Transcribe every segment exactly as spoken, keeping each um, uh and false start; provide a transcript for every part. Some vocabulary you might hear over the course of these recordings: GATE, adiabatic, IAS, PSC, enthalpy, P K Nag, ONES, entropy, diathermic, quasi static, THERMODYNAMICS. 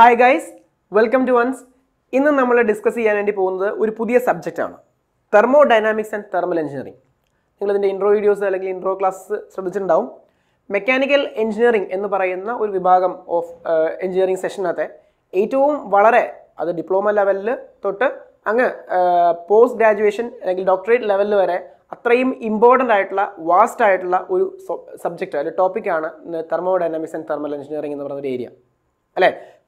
Hi guys, welcome to ONES. We will discuss a subject, thermodynamics and thermal engineering. You will see the intro videos and intro class. Mechanical engineering is one of uh, engineering session. eight is diploma level, uh, post-graduation and doctorate level. It's important and vast subject, topic thermodynamics and thermal engineering in the area.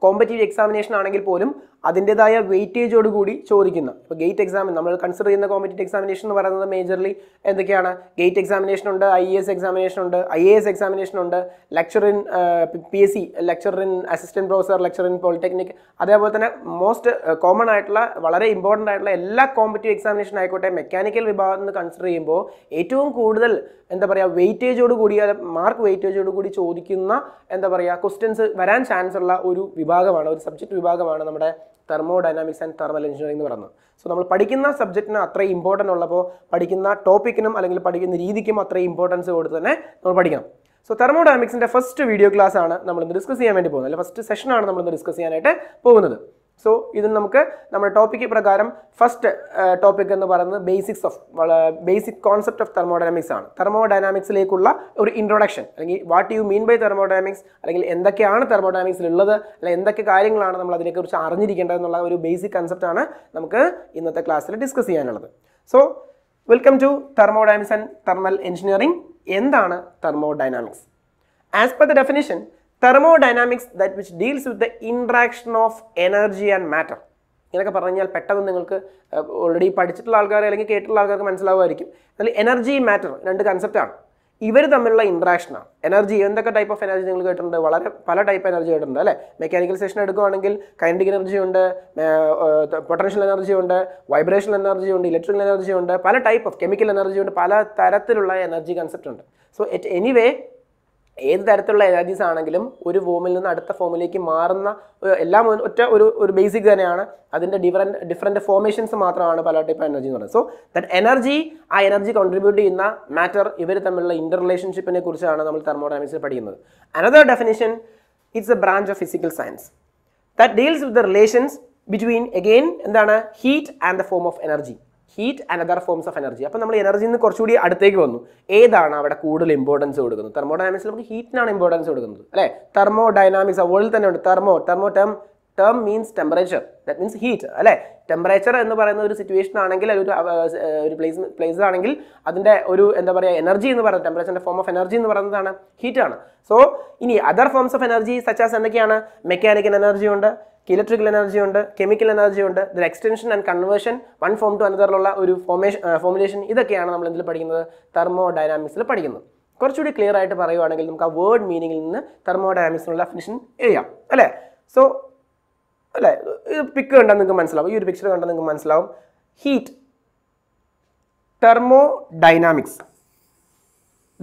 Competitive examination anengil polum adindedaya weightage odu koodi chodikunna appo gate exam nammal consider cheyyana competitive examination nu parayunnathu majorly endokkeyana gate examination undu I A S examination undu I A S examination undu lecture in uh, P S C lecture in assistant professor lecture in polytechnic adeyapole thana most uh, common aayittulla valare important aayittulla ella competitive examination aayikotte mechanical vibhagam nu consider cheyyumbo ettavum koodal endha paraya weightage odu koodi mark weightage odu koodi chodikunna endha paraya questions varan chance ulla oru vibhagamaanu oru subject vibhagamaanu nammade thermodynamics and thermal engineering nu parayunnu so nammal padikkunna subject na athra important ullappo padikkunna topic inum allengil padikkunna reethikkum athra importance koduthu thane nammal padikkanam so thermodynamics inde first video class aanu nammal indu discuss cheyan vendi povunnathu alle first session aanu nammal indu discuss cheyanayite povunnathu so idil namukku nammade topic prakaram first uh, topic ennu parayunna basics of uh, basic concept of thermodynamics aanu thermodynamics lekkulla or introduction allengi what do you mean by thermodynamics allengi endokkeyana thermodynamics il ullathu alle endokke karyangalaanu nammal adine kurichu arinjirikenda ennulla oru basic concept aanu namukku innathe class il discuss cheyanallathu so welcome to thermodynamics and thermal engineering endana thermodynamics as per the definition thermodynamics that which deals with the interaction of energy and matter ഇങ്ങനെയൊക്കെ പറഞ്ഞാൽ പെട്ടെന്ന് നിങ്ങൾക്ക് already പഠിച്ചിട്ടുള്ള ആൾക്കാർ അല്ലെങ്കിൽ കേട്ടിട്ടുള്ള ആൾക്കാർക്ക് മനസ്സിലാവുമായിരിക്കും എന്നാൽ എനർജി മാറ്റർ രണ്ട് കൺസെപ്റ്റാണ് ഇവർ തമ്മിലുള്ള ഇൻട്രാക്ഷനാണ് എനർജി എന്തൊക്കെ ടൈപ്പ് ഓഫ് എനർജി നിങ്ങൾ കേട്ടിട്ടുണ്ട് വളരെ പല ടൈപ്പ് എനർജി കേട്ടിട്ടുണ്ട് അല്ലേ മെക്കാനിക്കൽ സെഷൻ എടുക്കുകയാണെങ്കിൽ കൈനറ്റിക് എനർജി ഉണ്ട് പൊട്ടൻഷ്യൽ എനർജി ഉണ്ട് വൈബ്രേഷണൽ എനർജി ഉണ്ട് ഇലക്ട്രിക്കൽ എനർജി ഉണ്ട് പല ടൈപ്പ് ഓഫ് കെമിക്കൽ എനർജി ഉണ്ട് പല തരത്തിലുള്ള എനർജി കൺസെപ്റ്റ് ഉണ്ട് സോ ഇറ്റ് എനിവേ ഏത് തരത്തിലുള്ള എനർജീസ് ആണെങ്കിലും ഒരു ഫോമിൽ നിന്ന് അടുത്ത ഫോമിലേക്ക് മാറുന്ന എല്ലാം ഒറ്റ ഒരു ഒരു ബേസിക് തന്നെയാണ് അതിന്റെ ഡിഫറെന്റ് ഡിഫറെന്റ് ഫോർമേഷൻസ് മാത്രമാണ് പല ടൈപ്പ് എനർജി എന്ന് പറയുന്നത് സോ ദാറ്റ് എനർജി ആ എനർജി കോൺട്രിബ്യൂട്ട് ചെയ്യുന്ന മാറ്റർ ഇവർ തമ്മിലുള്ള ഇന്റർ റിലേഷൻഷിപ്പിനെ കുറിച്ചാണ് നമ്മൾ തെർമോഡൈനാമിക്സിൽ പഠിക്കുന്നത് another definition it's a branch of physical science that deals with the relations between again എന്താണ് heat and the form of energy heat and other forms of energy അപ്പോൾ നമ്മൾ എനർജിയിൽ നിന്ന് കുറച്ചുകൂടി അടുത്തേക്ക് വന്നു ഏതാണ് അവിടെ കൂടുതൽ ഇമ്പോർട്ടൻസ് കൊടുക്കുന്നത് തെർമോഡൈനാമിക്സിൽ നമുക്ക് ഹീറ്റിനാണ് ഇമ്പോർട്ടൻസ് കൊടുക്കുന്നത് അല്ലേ തെർമോഡൈനാമിക്സ് ആ വേൾഡിൽ തന്നെ ഉണ്ട് thermo thermo term term means temperature that means heat അല്ലേ ടെമ്പറേച്ചർ എന്ന് പറയുന്ന ഒരു സിറ്റുവേഷൻ ആണെങ്കിൽ ഒരു ഒരു പ്ലേസ് പ്ലേസ് ആണെങ്കിൽ അതിൻ്റെ ഒരു എന്താ പറയുക എനർജി എന്ന് പറയുന്നത് ടെമ്പറേച്ചറിൻ്റെ ഫോം ഓഫ് എനർജി എന്ന് പറയുന്നതാണ് ഹീറ്റാണ് സോ ഇനി other forms of energy such as എന്തൊക്കെയാണ് മെക്കാനിക്കൽ എനർജി ഉണ്ട് ഇലക്ട്രിക്കൽ എനർജി ഉണ്ട് കെമിക്കൽ എനർജി ഉണ്ട് the extension and conversion one form to അനദറിലുള്ള ഒരു ഫോമേഷൻ ഫോമുലേഷൻ ഇതൊക്കെയാണ് നമ്മൾ ഇതിൽ പഠിക്കുന്നത് തെർമോഡൈനാമിക്സിൽ പഠിക്കുന്നത് കുറച്ചുകൂടി ക്ലിയർ ആയിട്ട് പറയുകയാണെങ്കിൽ നമുക്ക് ആ വേർഡ് മീനിങ്ങിൽ നിന്ന് തെർമോഡൈനാമിക്സിനുള്ള ഡെഫിനിഷൻ എഴുതാം അല്ലേ സോ അല്ലേ ഇത് പിക്ക് കണ്ടാൽ നിങ്ങൾക്ക് മനസ്സിലാവും ഈ ഒരു പിക്ചർ കണ്ടാൽ നിങ്ങൾക്ക് മനസ്സിലാവും ഹീറ്റ് തെർമോഡൈനാമിക്സ്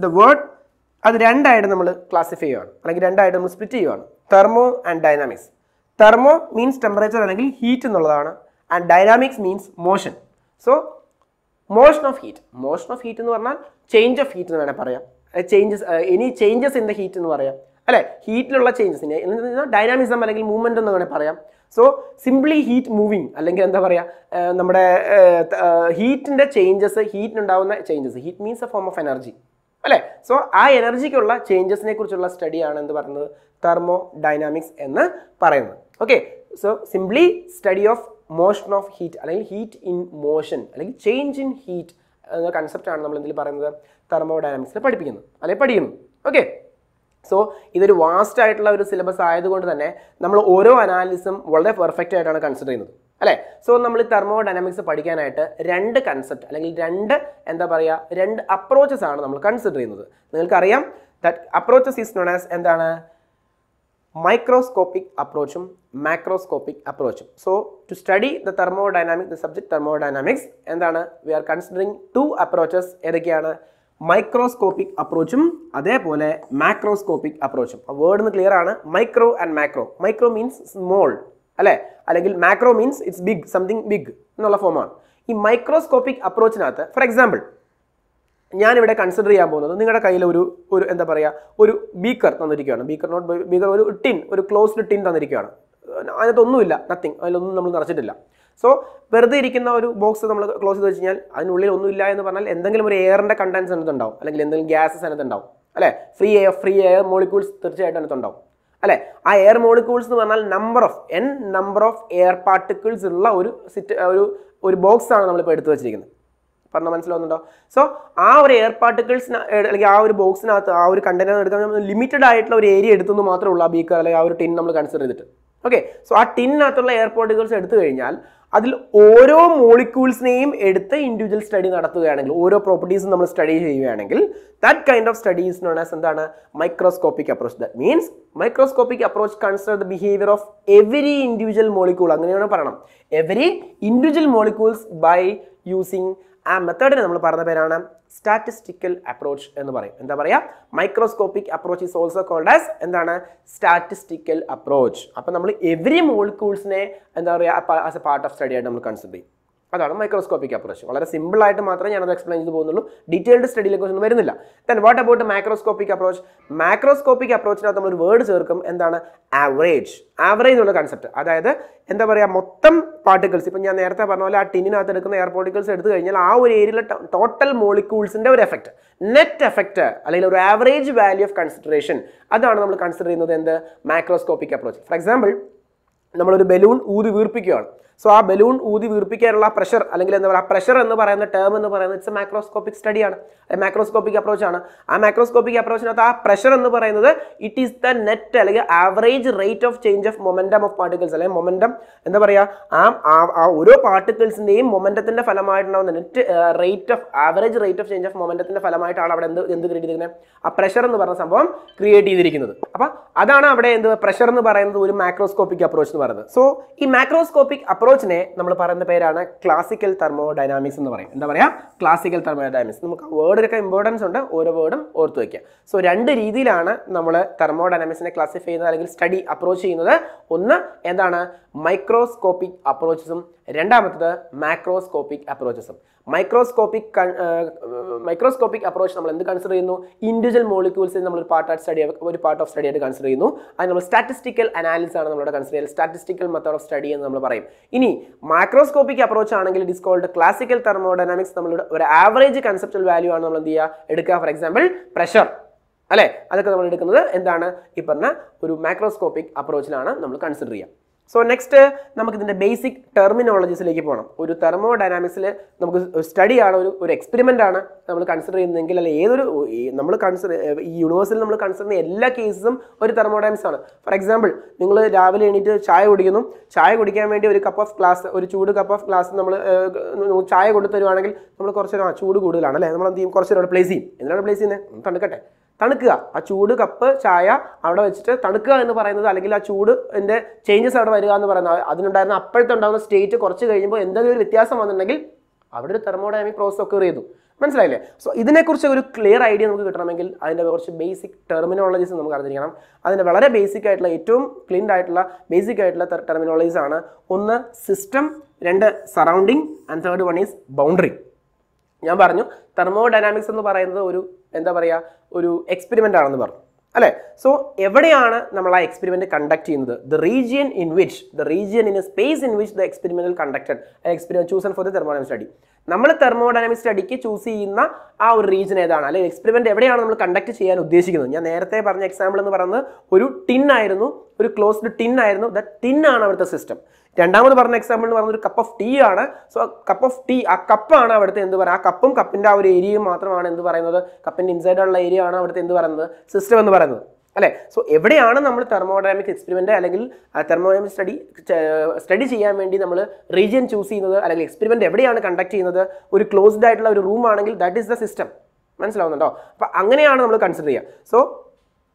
ദ വേർഡ് അത് രണ്ടായിട്ട് നമ്മൾ ക്ലാസിഫൈ ചെയ്യുകയാണ് അല്ലെങ്കിൽ രണ്ടായിട്ട് നമ്മൾ സ്പ്ലിറ്റ് ചെയ്യുകയാണ് thermo and dynamics thermo means temperature അല്ലെങ്കിൽ heat എന്നുള്ളതാണ് and dynamics means motion so motion of heat motion of heat എന്ന് പറഞ്ഞാൽ change of heat എന്ന് വേണേൽ പറയാം changes any changes in the heat എന്ന് പറയാം അല്ലേ ഹീറ്റിലുള്ള ചേഞ്ചസ് ഡൈനാമിസം അല്ലെങ്കിൽ മൂവ്മെന്റ് എന്ന് വേണേൽ പറയാം സോ സിംപ്ലി ഹീറ്റ് മൂവിങ് അല്ലെങ്കിൽ എന്താ പറയുക നമ്മുടെ ഹീറ്റിൻ്റെ ചേഞ്ചസ് ഹീറ്റിനുണ്ടാവുന്ന changes heat means a form of energy അല്ലേ സോ ആ എനർജിക്കുള്ള ചേഞ്ചസിനെ കുറിച്ചുള്ള സ്റ്റഡിയാണ് എന്ത് പറയുന്നത് തെർമോഡൈനാമിക്സ് എന്ന് പറയുന്നത് Okay, so simply study of motion of heat, like heat in motion, like change in heat. The concept is the thermodynamics. Okay, so this is a vast syllabus. We consider analysis very perfect. So we study thermodynamics. Two concepts, like two approaches are considered. That approaches is known as microscopic approach um macroscopic approach so to study the thermodynamics the subject thermodynamics endana we are considering two approaches edukeyana microscopic approach um adey pole macroscopic approach um word nu clear aanu micro and macro micro means small alle allengil macro means it's big something big ennolla form aanu ee microscopic approach nathe for example ഞാൻ ഇവിടെ consider ചെയ്യാൻ പോകുന്നത് നിങ്ങളുടെ കയ്യിൽ ഒരു ഒരു എന്താ പറയുക ഒരു ബീക്കർ തന്നിരിക്കുകയാണ് ബീക്കർ നോട്ട് ബീക്കർ ഒരു ടിൻ ഒരു ക്ലോസ്ഡ് ടിൻ തന്നിരിക്കുകയാണ് nothing. So, the box close the channel, and only in the panel, and then air and the contents and down, like gases and down. Free air, free air molecules, air molecules number of n number of air particles box. So, our air particles, our box, our container, limited area, our tin. Okay, so our tin air particles, that is, molecules name individual study, properties study. That kind of study is known as microscopic approach. That means microscopic approach considers the behavior of every individual molecule. Every individual molecules by using a method is statistical approach. Microscopic approach is also called as statistical approach. Every molecule as a part of study. That is microscopic approach. It's simple. I will explain the detailed study. Then what about the macroscopic approach? Macroscopic approach is the word average. Average is the concept. That is the particles. If you have tin in air particles, total molecules effect. Net effect. Average value of concentration. That is what we consider the macroscopic approach. For example, we have a balloon. So, a balloon is pressure. Pressure is the term. It's a macroscopic study. A macroscopic approach. A macroscopic approach is pressure. It is the net average rate of change of momentum of particles. Momentum. And the particles name momentum. The rate of average rate of change of momentum. A pressure is the created. That's pressure is macroscopic approach. So, this macroscopic approach. Approach ne nammal parayna perana classical thermodynamics ennu parayum endha paraya classical thermodynamics namukku word okke importance undu ore wordum orthu vekka. So rendu reethilana nammal thermodynamics ne classify cheynada allekil study approach cheynada onnu endana microscopic approaches um rendamathu macroscopic approaches um microscopic uh, microscopic approach nammal endu consider cheyunu individual molecules ne nammal part of study oru part of study ayittu consider cheyunu adu nammal statistical analysis aanu nammaloda consider cheyal statistical method of study ennu nammal parayum. Ini macroscopic approach it is called classical thermodynamics. Average conceptual value for example pressure. Macroscopic approach. So next the basic terminologies. Thermodynamics study experiment consider universal cases thermodynamics. For example, chai cup of glass cup of glass chai place. Tanaka, a chudu cup, chaya, out of which Tanaka and the Parana, Alagila chudu, and the changes out of Varana, Adana, upper and down the state, Korchimbo, and the Vithiasam on the Nagil, after thermodynamic process of Kuredu. So, this is a clear idea of the basic terminologies. And the basic terminologies are system, surrounding, and third one is boundary. Thermodynamics experiment. So, every experiment conduct the region in which the region in a space in which the experiment is conducted, an experiment chosen for the thermodynamic study. We thermodynamic study choose our region. Experiment every conduct the example tin a closed tin that tin the system. For example, a cup of tea. So, a cup of tea, a cup is a cup of cup area, cup inside area, system. So, every day we thermodynamic experiment, thermodynamic study, study region choose, experiment every day conduct a closed room, that is the system. So,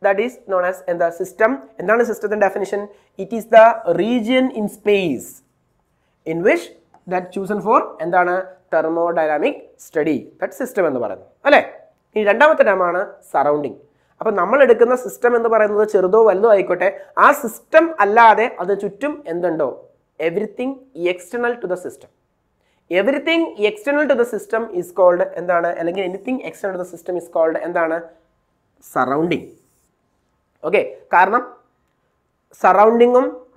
that is known as the system. And the system definition, it is the region in space in which that chosen for and the thermodynamic study, that system and the barad. Alright, in the surrounding. Now, we have the system and the our system allade other chutum and then everything external to the system. Everything external to the system is called and anything external to the system is called and surrounding. Okay, because surrounding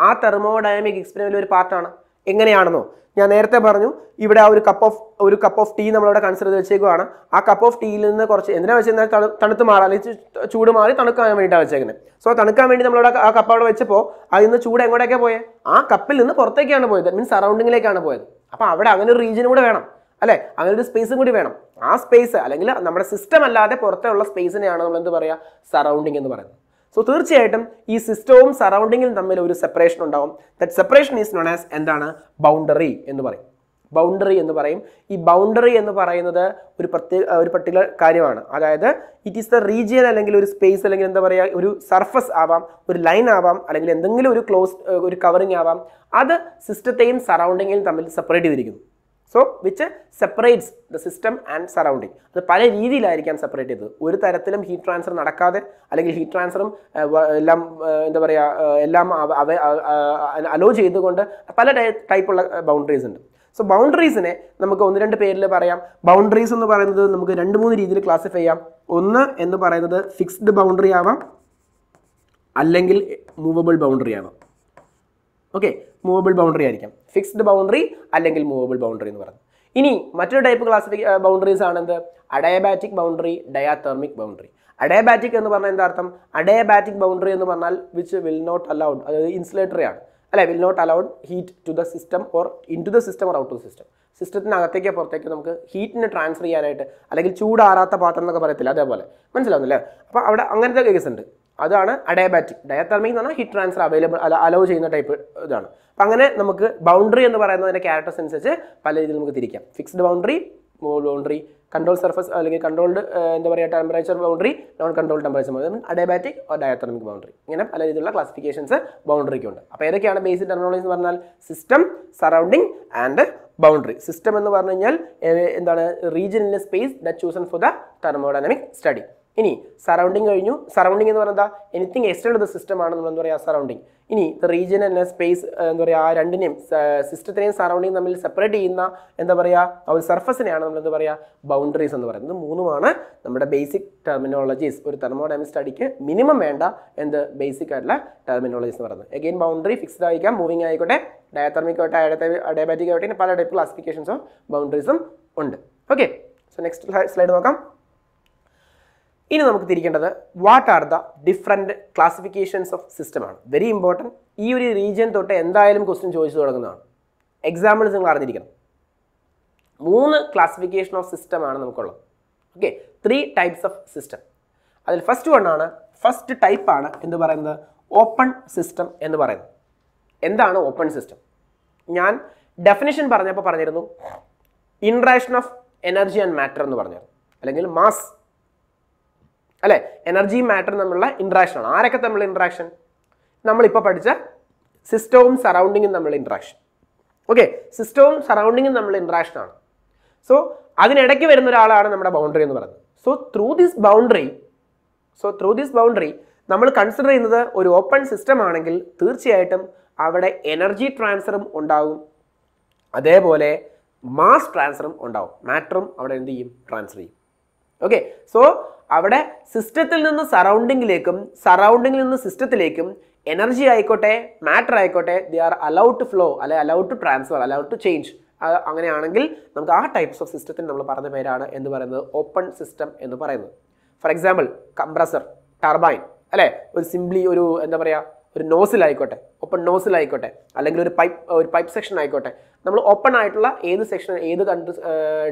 ആ thermodynamic എക്സ്പെരിമെന്റിലെ ഒരു പാർട്ടാണ്. എങ്ങനെയാണെന്നോ ഞാൻ നേരത്തെ പറഞ്ഞു, ഇവിടെ ആ ഒരു കപ്പ് ഓഫ് ഒരു കപ്പ് ഓഫ് ടീ നമ്മളിവിടെ കൺസിഡർ ചെയ്ത് വെച്ചേക്കുവാണ്. ആ കപ്പ് ഓഫ് ടീയിൽ നിന്ന് കുറച്ച് എന്തിനാ വെച്ചാൽ തണുത്ത് മാറാൻ അല്ലെങ്കിൽ ചൂട് മാറി തണുക്കാൻ വേണ്ടിയിട്ടാണ് വെച്ചേക്കുന്നത്. സോ തണുക്കാൻ വേണ്ടി നമ്മളവിടെ ആ കപ്പ് അവിടെ വെച്ചപ്പോൾ അതിൽ നിന്ന് ചൂട് എങ്ങോട്ടേക്കാണ് പോയത്? ആ കപ്പിൽ നിന്ന് പുറത്തേക്കാണ് പോയത്, മീൻസ് സറൗണ്ടിങ്ങിലേക്കാണ് പോയത്. അപ്പോൾ അവിടെ അങ്ങനെ ഒരു റീജിയനും കൂടെ വേണം അല്ലേ, അങ്ങനെ ഒരു സ്പേസും കൂടി വേണം. ആ സ്പേസ് അല്ലെങ്കിൽ നമ്മുടെ സിസ്റ്റം അല്ലാതെ പുറത്തുള്ള സ്പേസിനെയാണ് നമ്മൾ എന്ത് പറയുക, സറൗണ്ടിങ് എന്ന് പറയുന്നത്. സോ തീർച്ചയായിട്ടും ഈ സിസ്റ്റവും സറൗണ്ടിങ്ങും തമ്മിൽ ഒരു സെപ്പറേഷൻ ഉണ്ടാവും. That separation is known as എന്താണ്, ബൗണ്ടറി എന്ന് പറയും. ബൗണ്ടറി എന്ന് പറയും. ഈ ബൗണ്ടറി എന്ന് പറയുന്നത് ഒരു പ്രത്യേക ഒരു പർട്ടിക്കുലർ കാര്യമാണ്. അതായത് ഇറ്റ് ഈസ് ദ റീജിയൻ അല്ലെങ്കിൽ ഒരു സ്പേസ് അല്ലെങ്കിൽ എന്താ പറയുക, ഒരു സർഫസ് ആവാം, ഒരു ലൈൻ ആവാം, അല്ലെങ്കിൽ എന്തെങ്കിലും ഒരു ക്ലോസ് ഒരു കവറിങ് ആവാം. അത് സിസ്റ്റത്തെയും സറൗണ്ടിങ്ങും തമ്മിൽ സെപ്പറേറ്റ് ചെയ്തിരിക്കുന്നു. So which separates the system and surrounding. അത് പല രീതിയിലായിരിക്കാം സെപ്പറേറ്റ് ചെയ്തത്. ഒരു തരത്തിലും ഹീറ്റ് ട്രാൻസ്ഫർ നടക്കാതെ അല്ലെങ്കിൽ ഹീറ്റ് ട്രാൻസ്ഫറും എല്ലാം എന്താ പറയുക എല്ലാം അലോ ചെയ്തുകൊണ്ട് പല ടൈപ്പുള്ള ബൗണ്ടറീസ് ഉണ്ട്. സോ ബൗണ്ടറീസിനെ നമുക്ക് ഒന്ന് രണ്ട് പേരിൽ പറയാം. ബൗണ്ടറീസ് എന്ന് പറയുന്നത് നമുക്ക് രണ്ട് മൂന്ന് രീതിയിൽ ക്ലാസിഫൈ ചെയ്യാം. ഒന്ന് എന്ന് പറയുന്നത് ഫിക്സ്ഡ് ബൗണ്ടറി ആവാം, അല്ലെങ്കിൽ മൂവബിൾ ബൗണ്ടറി ആവാം. ഓക്കെ, മൂവബിൾ ബൗണ്ടറി ആയിരിക്കാം ഫിക്സ്ഡ് ബൗണ്ടറി അല്ലെങ്കിൽ മൂവബിൾ ബൗണ്ടറി എന്ന് പറയുന്നത്. ഇനി മറ്റൊരു ടൈപ്പ് ക്ലാസിഫിക്കേഷൻ ബൗണ്ടറീസ് ആണെന്ത്, adiabatic boundary, diathermic boundary. Adiabatic എന്ന് പറഞ്ഞാൽ എന്താർത്ഥം? അഡയബാറ്റിക് ബൗണ്ടറി എന്ന് പറഞ്ഞാൽ വിച്ച് വിൽ നോട്ട് അലൗഡ്, അതായത് ഇൻസുലേറ്ററി ആണ് അല്ലെ, will not allowed heat to the system or in to the system or out to the system. സിസ്റ്റത്തിനകത്തേക്ക് പുറത്തേക്ക് നമുക്ക് ഹീറ്റിനെ ട്രാൻസ്ഫർ ചെയ്യാനായിട്ട് അല്ലെങ്കിൽ ചൂടാറാത്ത പാത്രം എന്നൊക്കെ പറയത്തില്ല, അതേപോലെ മനസ്സിലാവുന്നില്ലേ. അപ്പോൾ അവിടെ അങ്ങനത്തെ കേസ് ഉണ്ട്, അതാണ് അഡയബാറ്റിക്. ഡയതെർമിക് എന്ന് പറഞ്ഞാൽ ഹീറ്റ് ട്രാൻസ്ഫർ അവൈലബിൾ അല്ല അലോ ചെയ്യുന്ന ടൈപ്പ് ഇതാണ്. അപ്പം അങ്ങനെ നമുക്ക് ബൗണ്ടറി എന്ന് പറയുന്നതിൻ്റെ ക്യാരക്ടേഴ്സ് അനുസരിച്ച് പല രീതിയിൽ നമുക്ക് തിരിക്കാം. Fixed boundary, movable boundary, control surface അല്ലെങ്കിൽ കൺട്രോൾഡ് എന്താ പറയുക temperature boundary, non control temperature boundary, adiabatic or diathermic boundary. ഇങ്ങനെ പല രീതിയിലുള്ള ക്ലാസിഫിക്കേഷൻസ് ബൗണ്ടറിക്കുണ്ട്. അപ്പോൾ ഏതൊക്കെയാണ് ബേസിക് ടെർമിനോളജി എന്ന് പറഞ്ഞാൽ system, surrounding and boundary. System എന്ന് പറഞ്ഞു കഴിഞ്ഞാൽ എന്താണ്, region in a space that chosen for the thermodynamic study. ഇനി സറൗണ്ടിങ് കഴിഞ്ഞു. സറൗണ്ടിങ് എന്ന് പറഞ്ഞാൽ എനിത്തിങ് എക്സ്റ്റേണൽ ദ സിസ്റ്റം ആണ് നമ്മൾ എന്താ പറയുക സറൗണ്ടിങ്. ഇനി റീജിയൻ എന്ന സ്പേസ് എന്താ പറയുക ആ രണ്ടിനെയും സിസ്റ്റത്തിനെയും സറൗണ്ടിങ് തമ്മിൽ സെപ്പറേറ്റ് ചെയ്യുന്ന എന്താ പറയുക ആ ഒരു സർഫസിനെയാണ് നമ്മൾ എന്താ പറയുക ബൗണ്ടറീസ് എന്ന് പറയുന്നത്. മൂന്നുമാണ് നമ്മുടെ ബേസിക് ടെർമിനോളജീസ് ഒരു തെർമോഡൈനാമിക് സ്റ്റഡിക്ക് മിനിമം വേണ്ട എന്ത് ബേസിക് ആയിട്ടുള്ള ടെർമിനോളജീസ് എന്ന് പറയുന്നത്. എഗെയിൻ ബൗണ്ടറി ഫിക്സ്ഡ് ആയിരിക്കാം, മൂവിങ് ആയിക്കോട്ടെ, ഡയതെർമിക് ആയിട്ടെ, അഡയബാറ്റിക് ആയിട്ടെ, ഇങ്ങനെ പല ടൈപ്പ് ക്ലാസിഫിക്കേഷൻസും ബൗണ്ടറീസും ഉണ്ട്. ഓക്കെ, സോ നെക്സ്റ്റ് സ്ലൈഡ് നോക്കാം. ഇനി നമുക്ക് തിരിക്കേണ്ടത് what are the different classifications of സിസ്റ്റമാണ്. Very important. ഈ ഒരു റീജിയൻ തൊട്ട് എന്തായാലും ക്വസ്റ്റ്യൻ ചോദിച്ചു തുടങ്ങുന്നതാണ്. എക്സാമ്പിൾസ് നിങ്ങൾ അറിഞ്ഞിരിക്കണം. മൂന്ന് ക്ലാസിഫിക്കേഷൻ ഓഫ് സിസ്റ്റമാണ് നമുക്കുള്ളത്. Okay, three types of system. അതിൽ ഫസ്റ്റ് വണ്ണാണ്, ഫസ്റ്റ് ടൈപ്പാണ് എന്ന് പറയുന്നത് ഓപ്പൺ സിസ്റ്റം എന്ന് പറയുന്നത്. എന്താണ് ഓപ്പൺ സിസ്റ്റം? ഞാൻ ഡെഫിനിഷൻ പറഞ്ഞപ്പോൾ പറഞ്ഞിരുന്നു interaction of energy and matter എന്ന് പറഞ്ഞിരുന്നു, അല്ലെങ്കിൽ മാസ് അല്ലെ, എനർജി മാറ്റർ തമ്മിലുള്ള ഇൻട്രാക്ഷൻ ആണ്. ആരൊക്കെ തമ്മിലുള്ള ഇൻട്രാക്ഷൻ? നമ്മളിപ്പോൾ പഠിച്ച സിസ്റ്റവും സറൗണ്ടിങ്ങും തമ്മിലുള്ള ഇൻട്രാക്ഷൻ. ഓക്കെ, സിസ്റ്റവും സറൗണ്ടിങ്ങും തമ്മിലുള്ള ഇൻട്രാക്ഷൻ ആണ്. സോ അതിനിടയ്ക്ക് വരുന്ന ഒരാളാണ് നമ്മുടെ ബൗണ്ടറി എന്ന് പറയുന്നത്. So through this boundary so through this boundary നമ്മൾ കൺസിഡർ ചെയ്യുന്നത് ഒരു ഓപ്പൺ സിസ്റ്റം ആണെങ്കിൽ തീർച്ചയായിട്ടും അവിടെ എനർജി ട്രാൻസ്ഫറും ഉണ്ടാകും, അതേപോലെ മാസ് ട്രാൻസ്ഫറും ഉണ്ടാകും, മാറ്ററും അവിടെ എന്ത് ചെയ്യും, ട്രാൻസ്ഫർ ചെയ്യും. ഓക്കെ, സോ അവിടെ സിസ്റ്റത്തിൽ നിന്ന് സറൗണ്ടിങ്ങിലേക്കും സറൗണ്ടിങ്ങിൽ നിന്ന് സിസ്റ്റത്തിലേക്കും എനർജി ആയിക്കോട്ടെ മാറ്റർ ആയിക്കോട്ടെ they are allowed to flow, അല്ലെ allowed to transfer, allowed to change. അങ്ങനെയാണെങ്കിൽ നമുക്ക് ആ ടൈപ്സ് ഓഫ് സിസ്റ്റത്തിന് നമ്മൾ പറഞ്ഞ പേരാണ് എന്ന് പറയുന്നത് ഓപ്പൺ സിസ്റ്റം എന്ന് പറയുന്നത്. ഫോർ എക്സാമ്പിൾ കംപ്രസർ, ടർബൈൻ അല്ലേ, ഒരു സിംപ്ലി ഒരു എന്താ പറയുക ഒരു നോസിലായിക്കോട്ടെ, ഓപ്പൺ നോസിലായിക്കോട്ടെ, അല്ലെങ്കിൽ ഒരു പൈപ്പ് ഒരു പൈപ്പ് സെക്ഷൻ ആയിക്കോട്ടെ, നമ്മൾ ഓപ്പൺ ആയിട്ടുള്ള ഏത് സെക്ഷൻ ഏത് കണ്ട്